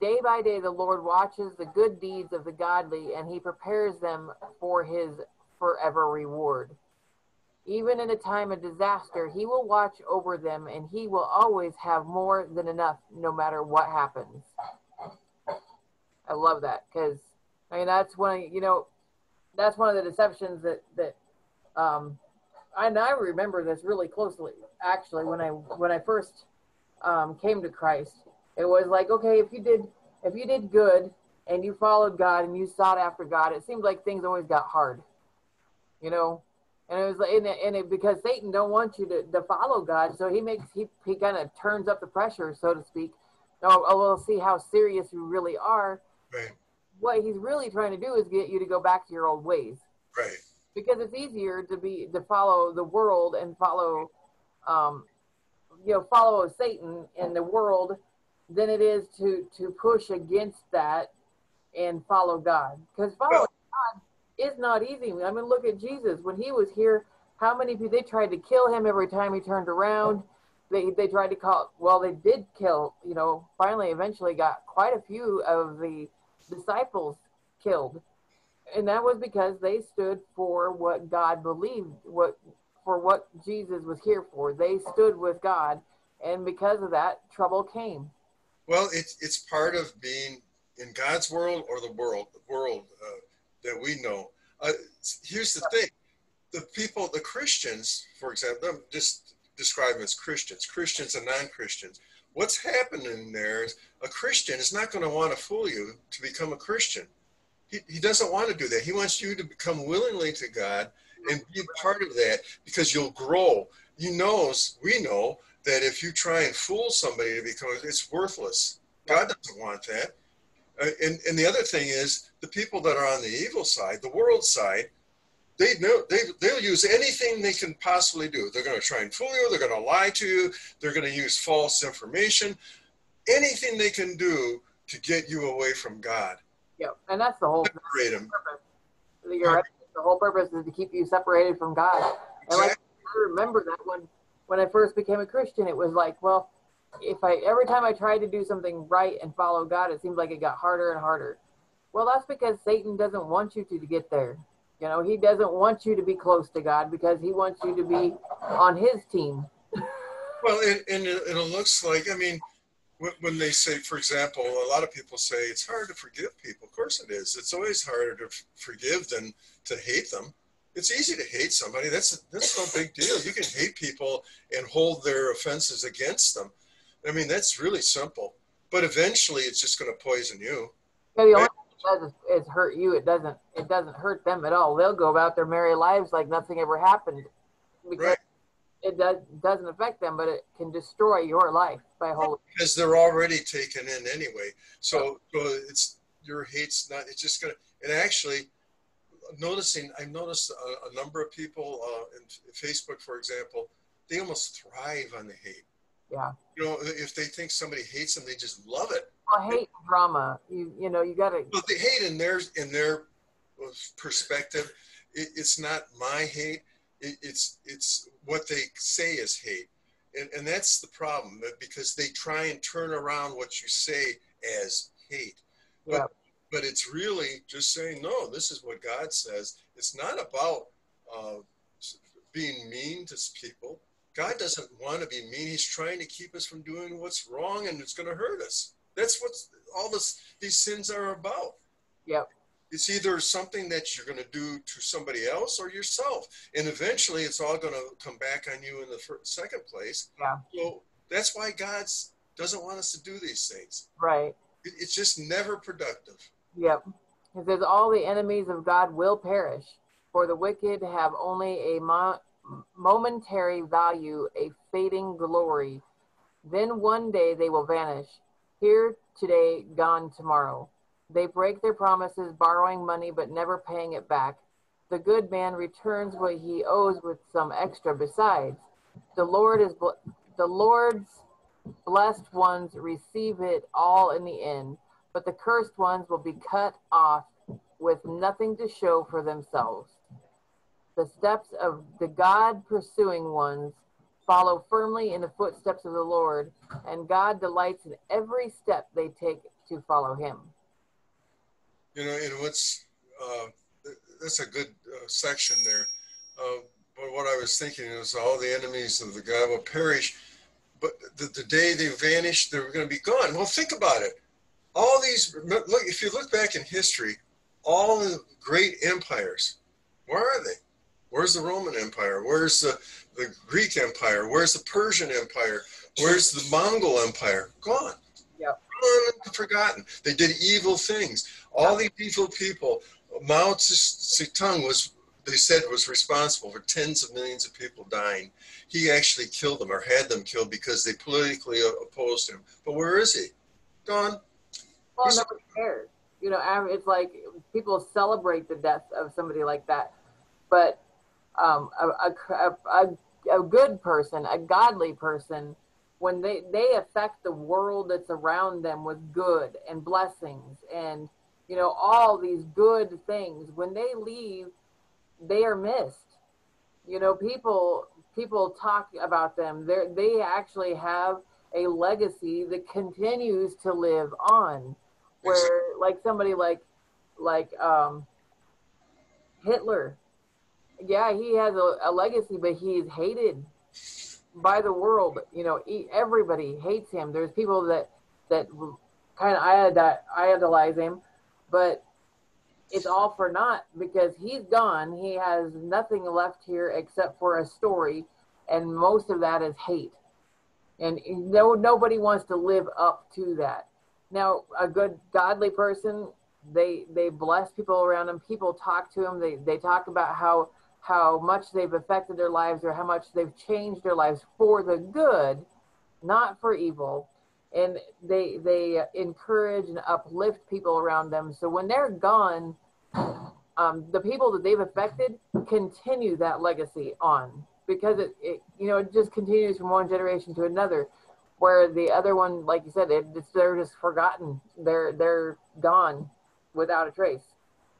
Day by day, the Lord watches the good deeds of the godly, and he prepares them for his forever reward. Even in a time of disaster, he will watch over them, and he will always have more than enough, no matter what happens. I love that, because I mean, that's one of the deceptions and I remember this really closely, actually, when I first came to Christ. It was like, okay, if you did good and you followed God and you sought after God, it seemed like things always got hard, you know. And it was like, because Satan don't want you to follow God, so he kind of turns up the pressure, so to speak. Oh, we'll see how serious you really are. Right. What he's really trying to do is get you to go back to your old ways. Right. Because it's easier to follow the world and follow Satan and the world than it is to push against that and follow God. Because following God is not easy. I mean, look at Jesus. When he was here, how many people, they tried to kill him every time he turned around. They tried to they did kill, you know, eventually got quite a few of the disciples killed. And that was because they stood for what God believed, for what Jesus was here for. They stood with God, and because of that, trouble came. Well, it's part of being in God's world, or the world that we know. Here's the thing: the Christians, for example, I'm just describing as Christians and non-Christians. What's happening there is a Christian is not going to want to fool you to become a Christian. He doesn't want to do that. He wants you to come willingly to God and be part of that, because you'll grow. We know that if you try and fool somebody to become, it's worthless. God doesn't want that. And the other thing is, the people that are on the evil side, the world side, they'll use anything they can possibly do. They're going to try and fool you. They're going to lie to you. They're going to use false information. Anything they can do to get you away from God. Yeah, and that's the whole purpose. The whole purpose is to keep you separated from God. And like, I remember that when I first became a Christian, it was like, well, every time I tried to do something right and follow God, it seemed like it got harder and harder. Well, that's because Satan doesn't want you to get there. You know, he doesn't want you to be close to God, because he wants you to be on his team. Well, and it looks like, I mean, when they say, for example, a lot of people say it's hard to forgive people. Of course it is. It's always harder to forgive than to hate them. It's easy to hate somebody. That's no big deal. You can hate people and hold their offenses against them. I mean, that's really simple. But eventually, it's just going to poison you. Yeah, the only thing it does is hurt you. It doesn't hurt them at all. They'll go about their merry lives like nothing ever happened. Because right. It doesn't affect them, but it can destroy your life by holy. Because they're already taken in anyway. So it's your hate's not. It's just going to. And actually, I've noticed a number of people in Facebook, for example, they almost thrive on the hate. Yeah. You know, if they think somebody hates them, they just love it. Well, hate and drama. You know, you got to. But the hate in their perspective, it's not my hate. It's what they say is hate, and that's the problem, because they try and turn around what you say as hate. Yeah. But it's really just saying, no, this is what God says. It's not about being mean to people. God doesn't want to be mean. He's trying to keep us from doing what's wrong, and it's going to hurt us. That's what all these sins are about. Yep. It's either something that you're going to do to somebody else or yourself. And eventually it's all going to come back on you in the second place. Yeah. So that's why God doesn't want us to do these things. Right. It's just never productive. Yep. It says all the enemies of God will perish, for the wicked have only a momentary value, a fading glory. Then one day they will vanish, here today, gone tomorrow. They break their promises, borrowing money but never paying it back. The good man returns what he owes with some extra besides. The Lord's blessed ones receive it all in the end, but the cursed ones will be cut off with nothing to show for themselves. The steps of the God-pursuing ones follow firmly in the footsteps of the Lord, and God delights in every step they take to follow him. You know, and that's a good section there. But what I was thinking is all the enemies of the God will perish, but the day they vanish, they're going to be gone. Well, think about it. All these, look, if you look back in history, all the great empires, where are they? Where's the Roman Empire? Where's the Greek Empire? Where's the Persian Empire? Where's the Mongol Empire? Gone. Yep. Gone, forgotten. They did evil things. All these evil people, Mao Zedong was responsible for tens of millions of people dying. He actually killed them or had them killed because they politically opposed him. But where is he? Gone. Well, nobody cares. You know, it's like people celebrate the death of somebody like that, but a good person, a godly person, when they affect the world that's around them with good and blessings and, you know, all these good things, when they leave, they are missed. You know, people talk about them. They actually have a legacy that continues to live on, where like somebody like Hitler. Yeah, he has a legacy, but he's hated by the world. You know, everybody hates him. There's people that kind of idolize him, but it's all for naught because he's gone. He has nothing left here except for a story, and most of that is hate. And nobody wants to live up to that. Now, a good, godly person, they bless people around them. People talk to them. They talk about how much they've affected their lives or how much they've changed their lives for the good, not for evil. And they encourage and uplift people around them. So when they're gone, the people that they've affected continue that legacy on because it just continues from one generation to another, where the other one, like you said, they're just forgotten. They're gone without a trace.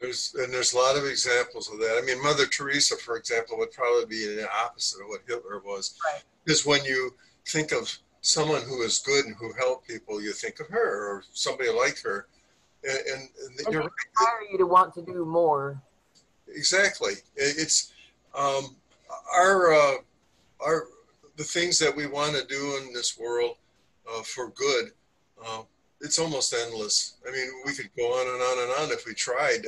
There's a lot of examples of that. I mean, Mother Teresa, for example, would probably be the opposite of what Hitler was. Right. Because when you think of someone who is good and who helped people, you think of her or somebody like her. And you're right. They inspire you to want to do more. Exactly. It's the things that we want to do in this world for good It's almost endless. I mean, we could go on and on and on if we tried,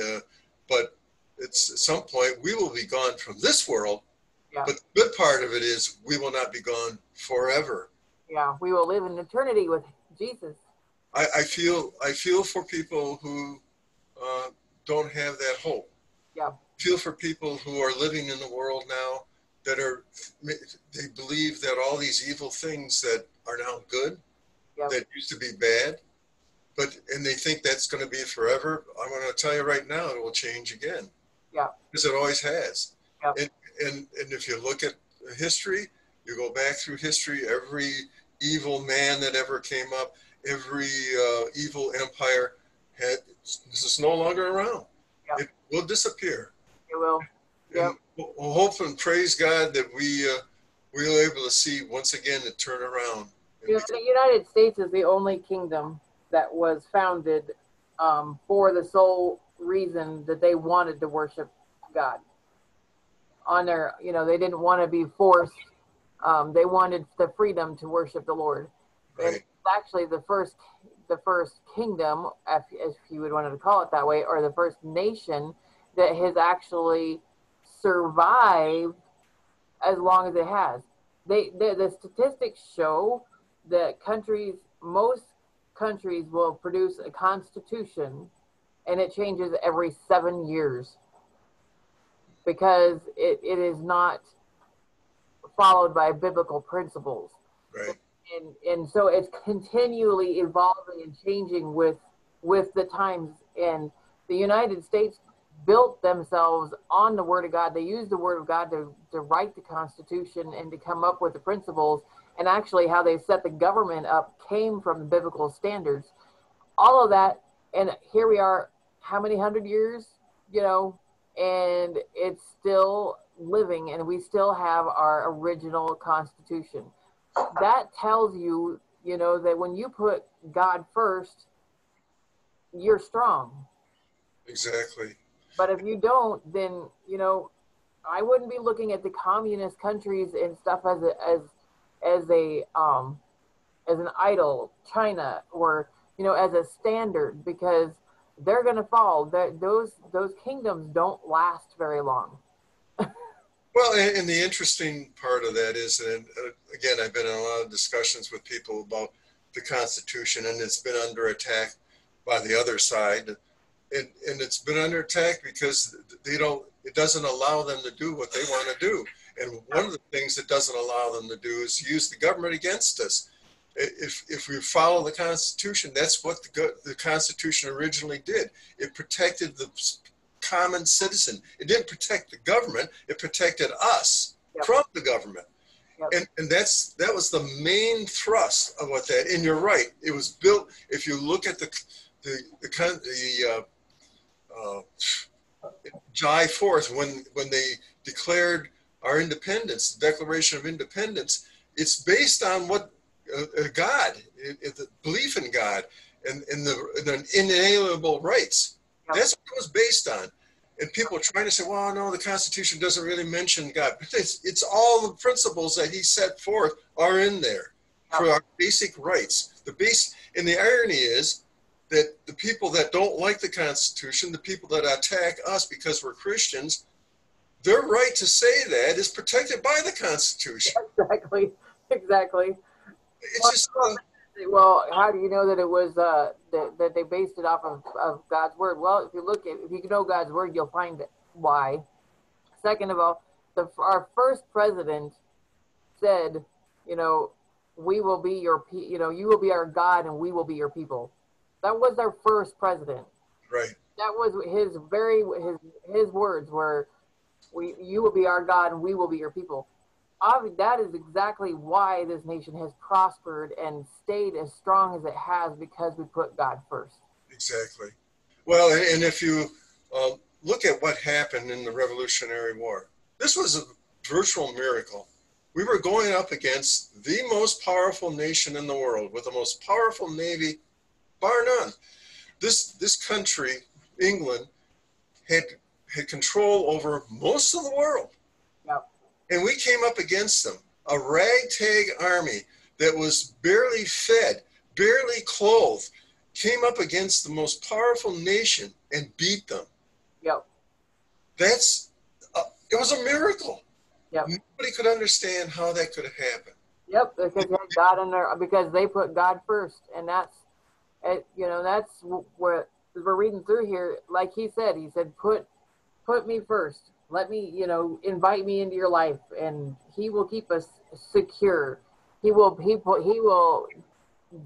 but it's at some point we will be gone from this world. Yeah. But the good part of it is we will not be gone forever. Yeah, we will live in eternity with Jesus. I feel for people who don't have that hope. Yeah. I feel for people who are living in the world now that are, they believe that all these evil things that are now good, yep, that used to be bad, and they think that's going to be forever. I'm going to tell you right now, it will change again. Yeah. Because it always has. Yep. And if you look at history, you go back through history, every evil man that ever came up, every evil empire, this is no longer around. Yep. It will disappear. It will. Yep. We'll hope and praise God that we are able to see once again the turnaround. The United States is the only kingdom that was founded for the sole reason that they wanted to worship God. On their, you know, they didn't want to be forced. They wanted the freedom to worship the Lord. Right. It's actually the first kingdom, if you would want to call it that way, or the first nation that has actually survived as long as it has. The statistics show that most countries will produce a constitution, and it changes every 7 years because it is not followed by biblical principles. Right. And so it's continually evolving and changing with the times. And the United States built themselves on the Word of God. They used the Word of God to write the Constitution and to come up with the principles. And actually how they set the government up came from the biblical standards. All of that. And here we are, how many hundred years, you know, and it's still living, and we still have our original Constitution. That tells you, you know, that when you put God first, you're strong. Exactly. But if you don't, then, you know, I wouldn't be looking at the communist countries and stuff as an idol, China, or, you know, as a standard, because they're going to fall. Those kingdoms don't last very long. Well, and the interesting part of that is, and again, I've been in a lot of discussions with people about the Constitution, and it's been under attack by the other side. And it's been under attack because it doesn't allow them to do what they want to do. And one of the things that doesn't allow them to do is use the government against us. If we follow the Constitution, that's what the Constitution originally did. It protected the common citizen. It didn't protect the government. It protected us, yep, from the government. Yep. And that was the main thrust of what that, and you're right, it was built, if you look at July 4th, when they declared our independence, the Declaration of Independence, it's based on what God, the belief in God, and the inalienable rights. Yep. That's what it was based on. And people are trying to say, well, no, the Constitution doesn't really mention God. But it's all the principles that he set forth are in there, yep, for our basic rights. And the irony is that the people that don't like the Constitution, the people that attack us because we're Christians, their right to say that is protected by the Constitution. Exactly, exactly. It's just, well, how do you know that it was that they based it off of God's word? Well, if you know God's word, you'll find why. Second of all, our first president said, you know, we will be you will be our God, and we will be your people. That was our first president. Right. That was his words were, you will be our God, and we will be your people. That is exactly why this nation has prospered and stayed as strong as it has, because we put God first. Exactly. Well, and if you look at what happened in the Revolutionary War, this was a virtual miracle. We were going up against the most powerful nation in the world, with the most powerful navy, bar none. This country, England, had control over most of the world. Yep. And we came up against them, a ragtag army that was barely fed, barely clothed, came up against the most powerful nation and beat them. Yep. It was a miracle. Yep. Nobody could understand how that could have happened. Yep, because they had God in there, because they put God first, and that's, you know, that's what we're reading through here. Like he said, put me first. Let me, you know, invite me into your life, and He will keep us secure. He will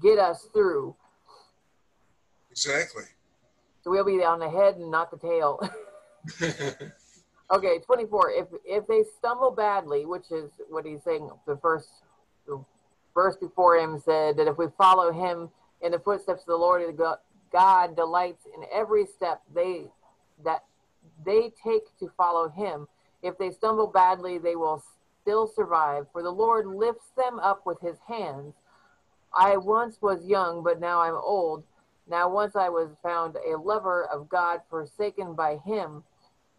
get us through. Exactly. So we'll be on the head and not the tail. Okay, 24. If they stumble badly, which is what he's saying, the verse before him said that if we follow Him in the footsteps of the Lord, God delights in every step that they take to follow Him. If they stumble badly, they will still survive, for the Lord lifts them up with His hands. I once was young, but now I'm old. Now once I was found a lover of God, forsaken by Him,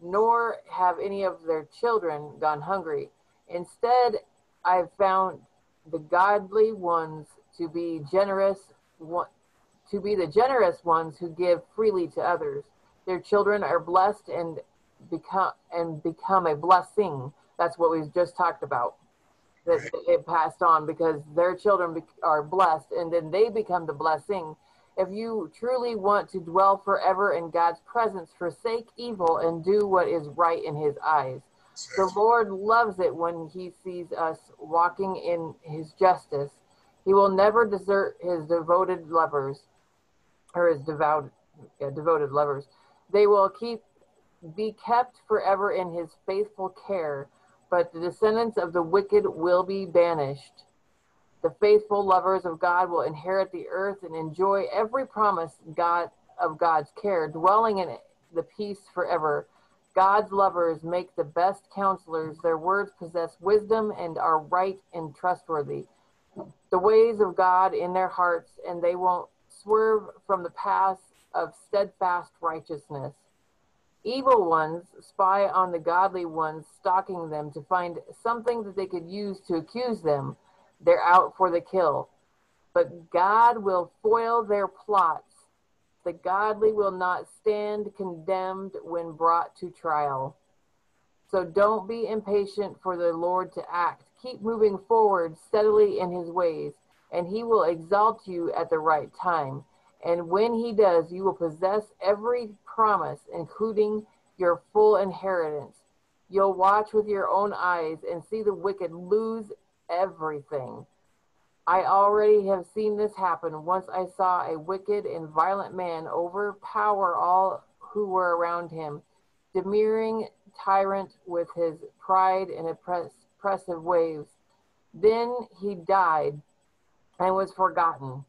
nor have any of their children gone hungry. Instead, I've found the godly ones to be generous, to be the generous ones who give freely to others. Their children are blessed and become a blessing. That's what we just talked about. That it passed on because their children are blessed, and then they become the blessing. If you truly want to dwell forever in God's presence, forsake evil and do what is right in His eyes. The Lord loves it when He sees us walking in His justice. He will never desert His devoted lovers, or His devoted lovers. They will be kept forever in His faithful care, but the descendants of the wicked will be banished. The faithful lovers of God will inherit the earth and enjoy every promise of God's care, dwelling in the peace forever. God's lovers make the best counselors. Their words possess wisdom and are right and trustworthy. The ways of God in their hearts, and they won't swerve from the paths of steadfast righteousness. Evil ones spy on the godly ones, stalking them to find something that they could use to accuse them. They're out for the kill. But God will foil their plots. The godly will not stand condemned when brought to trial. So don't be impatient for the Lord to act. Keep moving forward steadily in His ways, and He will exalt you at the right time. And when He does, you will possess every promise, including your full inheritance. You'll watch with your own eyes and see the wicked lose everything. I already have seen this happen. Once I saw a wicked and violent man overpower all who were around him, demurring tyrant with his pride and oppressive waves. Then he died and was forgotten.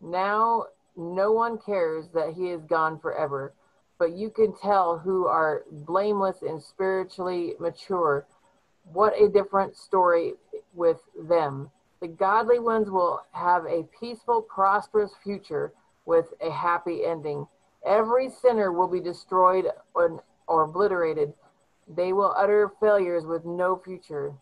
Now no one cares that he is gone forever, but you can tell who are blameless and spiritually mature. What a different story with them. The godly ones will have a peaceful, prosperous future with a happy ending. Every sinner will be destroyed or obliterated. They will utter failures with no future.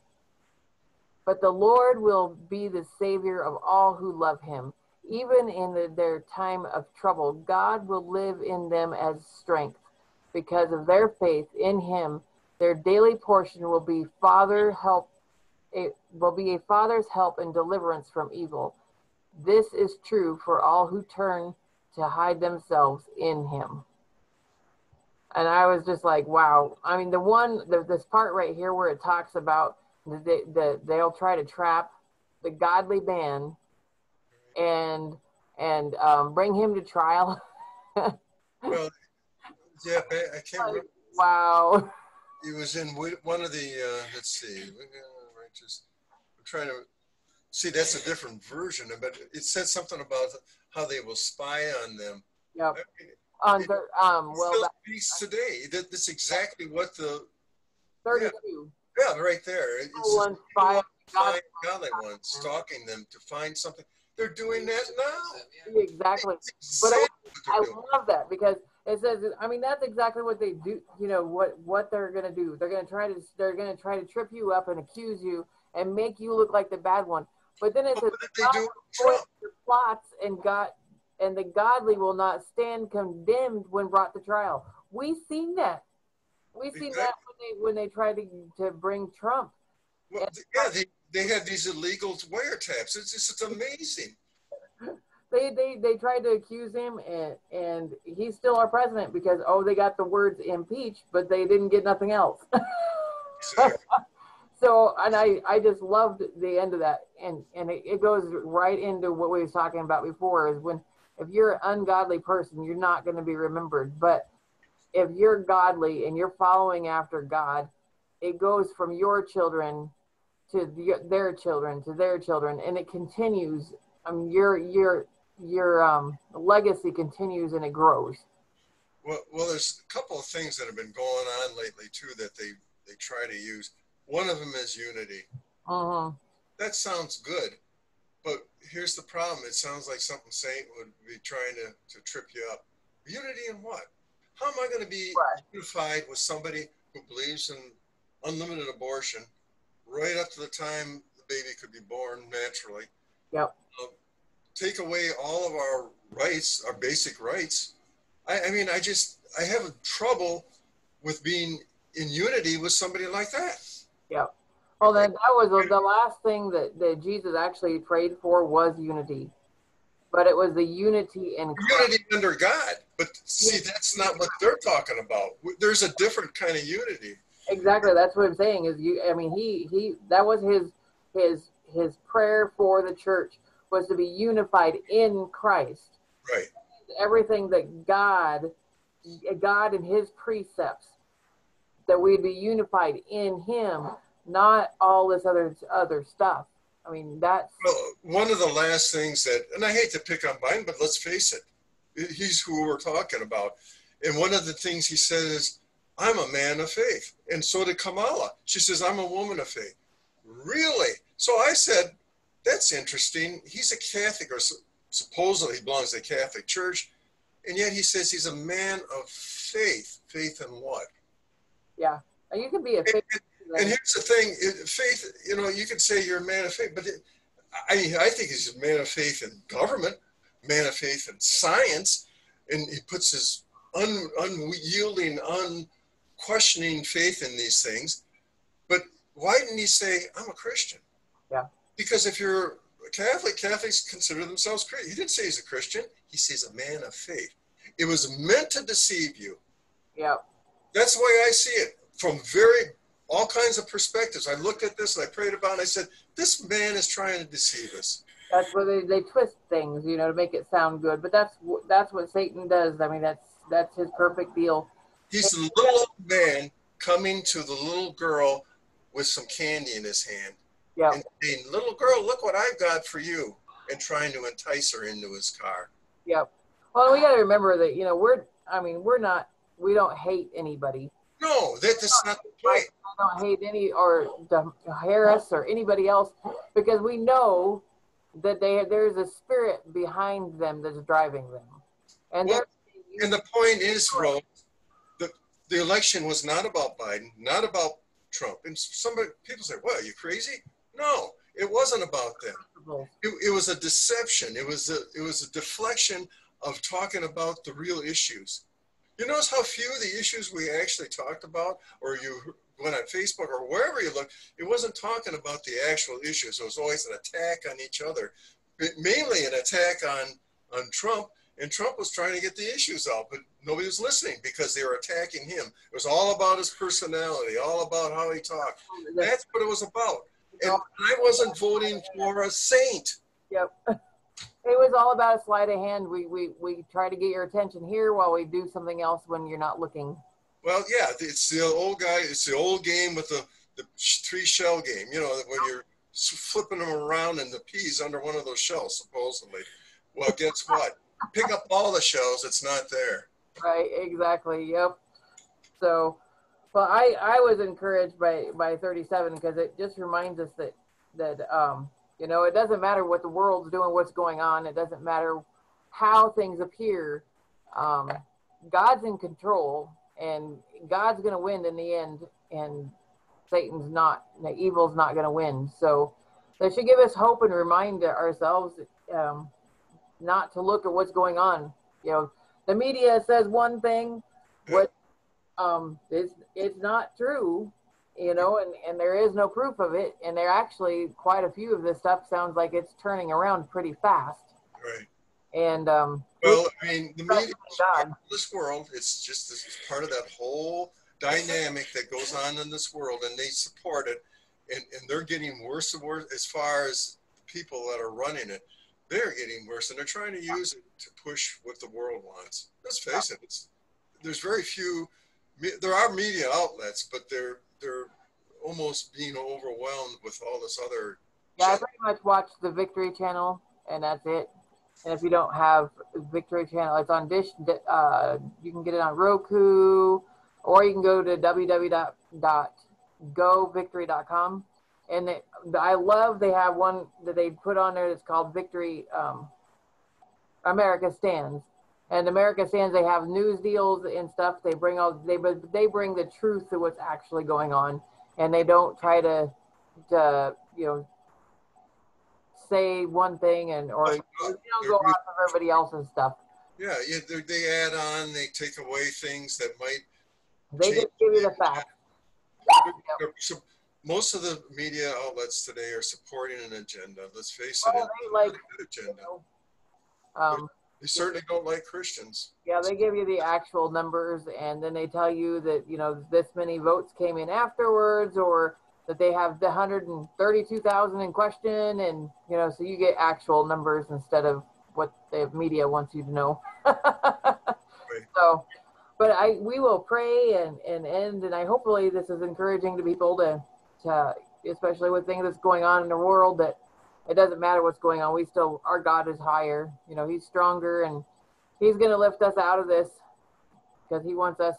But the Lord will be the Savior of all who love Him. Even in their time of trouble, God will live in them as strength. Because of their faith in Him, their daily portion will be a father's help and deliverance from evil. This is true for all who turn to hide themselves in Him. And I was just like, wow. I mean, this part right here where it talks about they'll try to trap the godly man and bring him to trial. Well, yeah, I can't remember. Wow. He was in one of the, let's see, I'm trying to see, that's a different version, but it said something about how they will spy on them. Yep. Today, that's exactly what the 32. Yeah, right there. It's godly ones, stalking them to find something. They're doing that now. Exactly. But I love that because it says, I mean, that's exactly what they do. You know what they're going to do. They're going to try to trip you up and accuse you and make you look like the bad one. But then it says, God will foil the plots, and the godly will not stand condemned when brought to trial. We've seen that. We've seen that when they tried to bring Trump. Well, yeah, they had these illegal wiretaps. It's just amazing. They tried to accuse him, and he's still our president because, oh, they got the words impeach, but they didn't get nothing else. So, and I just loved the end of that. And it goes right into what we was talking about before, is when, if you're an ungodly person, you're not going to be remembered. But if you're godly and you're following after God, it goes from your children to their children, to their children. And it continues. Your legacy continues and it grows. Well, there's a couple of things that have been going on lately too that they try to use. One of them is unity. That sounds good, but here's the problem. It sounds like something Satan would be trying to trip you up. Unity in what? How am I going to be unified with somebody who believes in unlimited abortion right up to the time the baby could be born naturally? Yep. Take away all of our rights, our basic rights. I mean, I have trouble with being in unity with somebody like that. Yeah. Well, then that was the last thing that Jesus actually prayed for, was unity. But it was the unity in Christ. Unity under God. But see, that's not what they're talking about. There's a different kind of unity. Exactly. That's what I'm saying. Is he that was his prayer for the church, was to be unified in Christ. Right. Everything that God and his precepts, that we'd be unified in him, not all this other stuff. I mean, that's... Well, one of the last things that, and I hate to pick on Biden, but let's face it, he's who we're talking about. And one of the things he said is, I'm a man of faith. And so did Kamala. She says, I'm a woman of faith. Really? So I said, that's interesting. He's a Catholic, or supposedly he belongs to the Catholic Church, and yet he says he's a man of faith. Faith in what? Yeah, you can be a faith. And here's the thing, faith, you know, you can say you're a man of faith, but I think he's a man of faith in government, man of faith in science, and he puts his unyielding, unquestioning faith in these things. But why didn't he say, I'm a Christian? Yeah. Because if you're a Catholic, Catholics consider themselves Christian. He didn't say he's a Christian. He says a man of faith. It was meant to deceive you. Yeah. That's the way I see it, from all kinds of perspectives. I looked at this and I prayed about it. And I said, this man is trying to deceive us. That's where they twist things, you know, to make it sound good. But that's what Satan does. I mean, that's his perfect deal. He's the little old man coming to the little girl with some candy in his hand. Yeah. And saying, little girl, look what I've got for you, and trying to entice her into his car. Yep. Well, we got to remember that, you know, we don't hate anybody. No, that's not the point. I don't hate Harris or anybody else, because we know that there's a spirit behind them that's driving them. And the point is, Rose, the election was not about Biden, not about Trump. And people say, well, are you crazy? No, it wasn't about them. It was a deception. It was a deflection of talking about the real issues. You notice how few of the issues we actually talked about, or you went on Facebook or wherever you look, it wasn't talking about the actual issues. It was always an attack on each other, mainly an attack on Trump. And Trump was trying to get the issues out, but nobody was listening because they were attacking him. It was all about his personality, all about how he talked. That's what it was about. And I wasn't voting for a saint. Yep. It was all about a sleight of hand. We try to get your attention here while we do something else when you're not looking. Well, yeah, it's the old guy. It's the old game with the three shell game. You know, when you're flipping them around and the peas under one of those shells, supposedly. Well, guess what? Pick up all the shells. It's not there. Right. Exactly. Yep. So, well, I was encouraged by 37 because it just reminds us that you know, it doesn't matter what the world's doing, what's going on. It doesn't matter how things appear. God's in control, and God's going to win in the end, and Satan's not, and the evil's not going to win. So That should give us hope and remind ourselves not to look at what's going on. You know, the media says one thing, what it's not true, you know, and there is no proof of it. And there actually quite a few of this stuff sounds like it's turning around pretty fast. Right. And well, I mean, the media is part of this world. It's just this is part of that whole dynamic that goes on in this world, and they support it. And they're getting worse and worse as far as the people that are running it. They're getting worse, and they're trying to use it to push what the world wants. Let's face it. There's very few. There are media outlets, but they're almost being overwhelmed with all this other. Yeah, I pretty much watch the Victory Channel, and that's it. And if you don't have Victory Channel, it's on Dish. You can get it on Roku, or you can go to www.govictory.com, and I love they have one that they put on there that's called Victory America Stands. And America Stands, they have news deals and stuff. They bring they bring the truth to what's actually going on, and they don't try to you know, say one thing and or go off of everybody else's stuff. Yeah, they add on, they take away things that might. They just give you the facts. So most of the media outlets today are supporting an agenda. Let's face it, they like an agenda. You know, they certainly don't like Christians. Yeah, they give you the actual numbers, and then they tell you that, you know, this many votes came in afterwards, or that they have the 132,000 in question, and you know, so you get actual numbers instead of what the media wants you to know. Right. So. But we will pray and end, and I hopefully this is encouraging to people to, especially with things that's going on in the world, that it doesn't matter what's going on. Our God is higher. You know, he's stronger, and he's going to lift us out of this because he wants us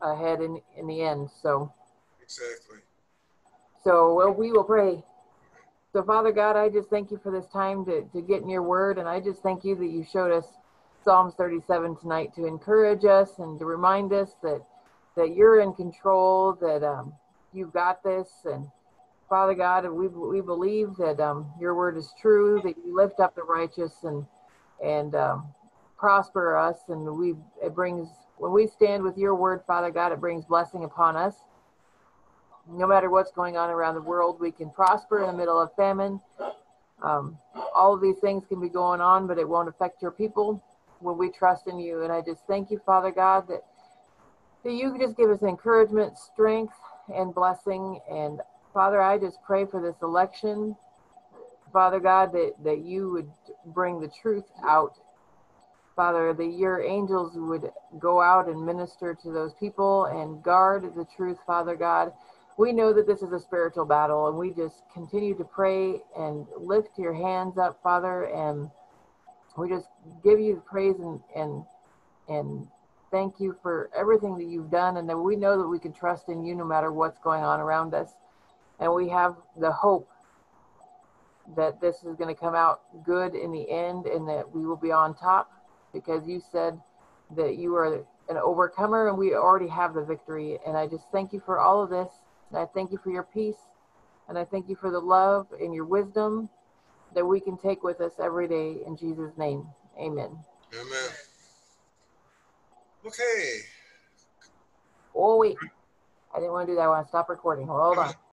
ahead in the end. So. Exactly. So well, we will pray. So Father God, I just thank you for this time to get in your word, and I just thank you that you showed us Psalms 37 tonight to encourage us and to remind us that you're in control, that you've got this. And Father God, we believe that your word is true, that you lift up the righteous and prosper us. And when we stand with your word, Father God, it brings blessing upon us. No matter what's going on around the world, we can prosper in the middle of famine. All of these things can be going on, but it won't affect your people when we trust in you. And I just thank you, Father God, that you just give us encouragement, strength, and blessing. And Father, I just pray for this election, Father God, that you would bring the truth out. Father, that your angels would go out and minister to those people and guard the truth, Father God. We know that this is a spiritual battle, and we just continue to pray and lift your hands up, Father, and we just give you the praise and thank you for everything that you've done, and that we know that we can trust in you no matter what's going on around us. And we have the hope that this is going to come out good in the end, and that we will be on top, because you said that you are an overcomer, and we already have the victory. And I just thank you for all of this, and I thank you for your peace, and I thank you for the love and your wisdom that we can take with us every day, in Jesus' name. Amen. Amen. Okay. Oh, wait. I didn't want to do that. I want to stop recording. Hold on.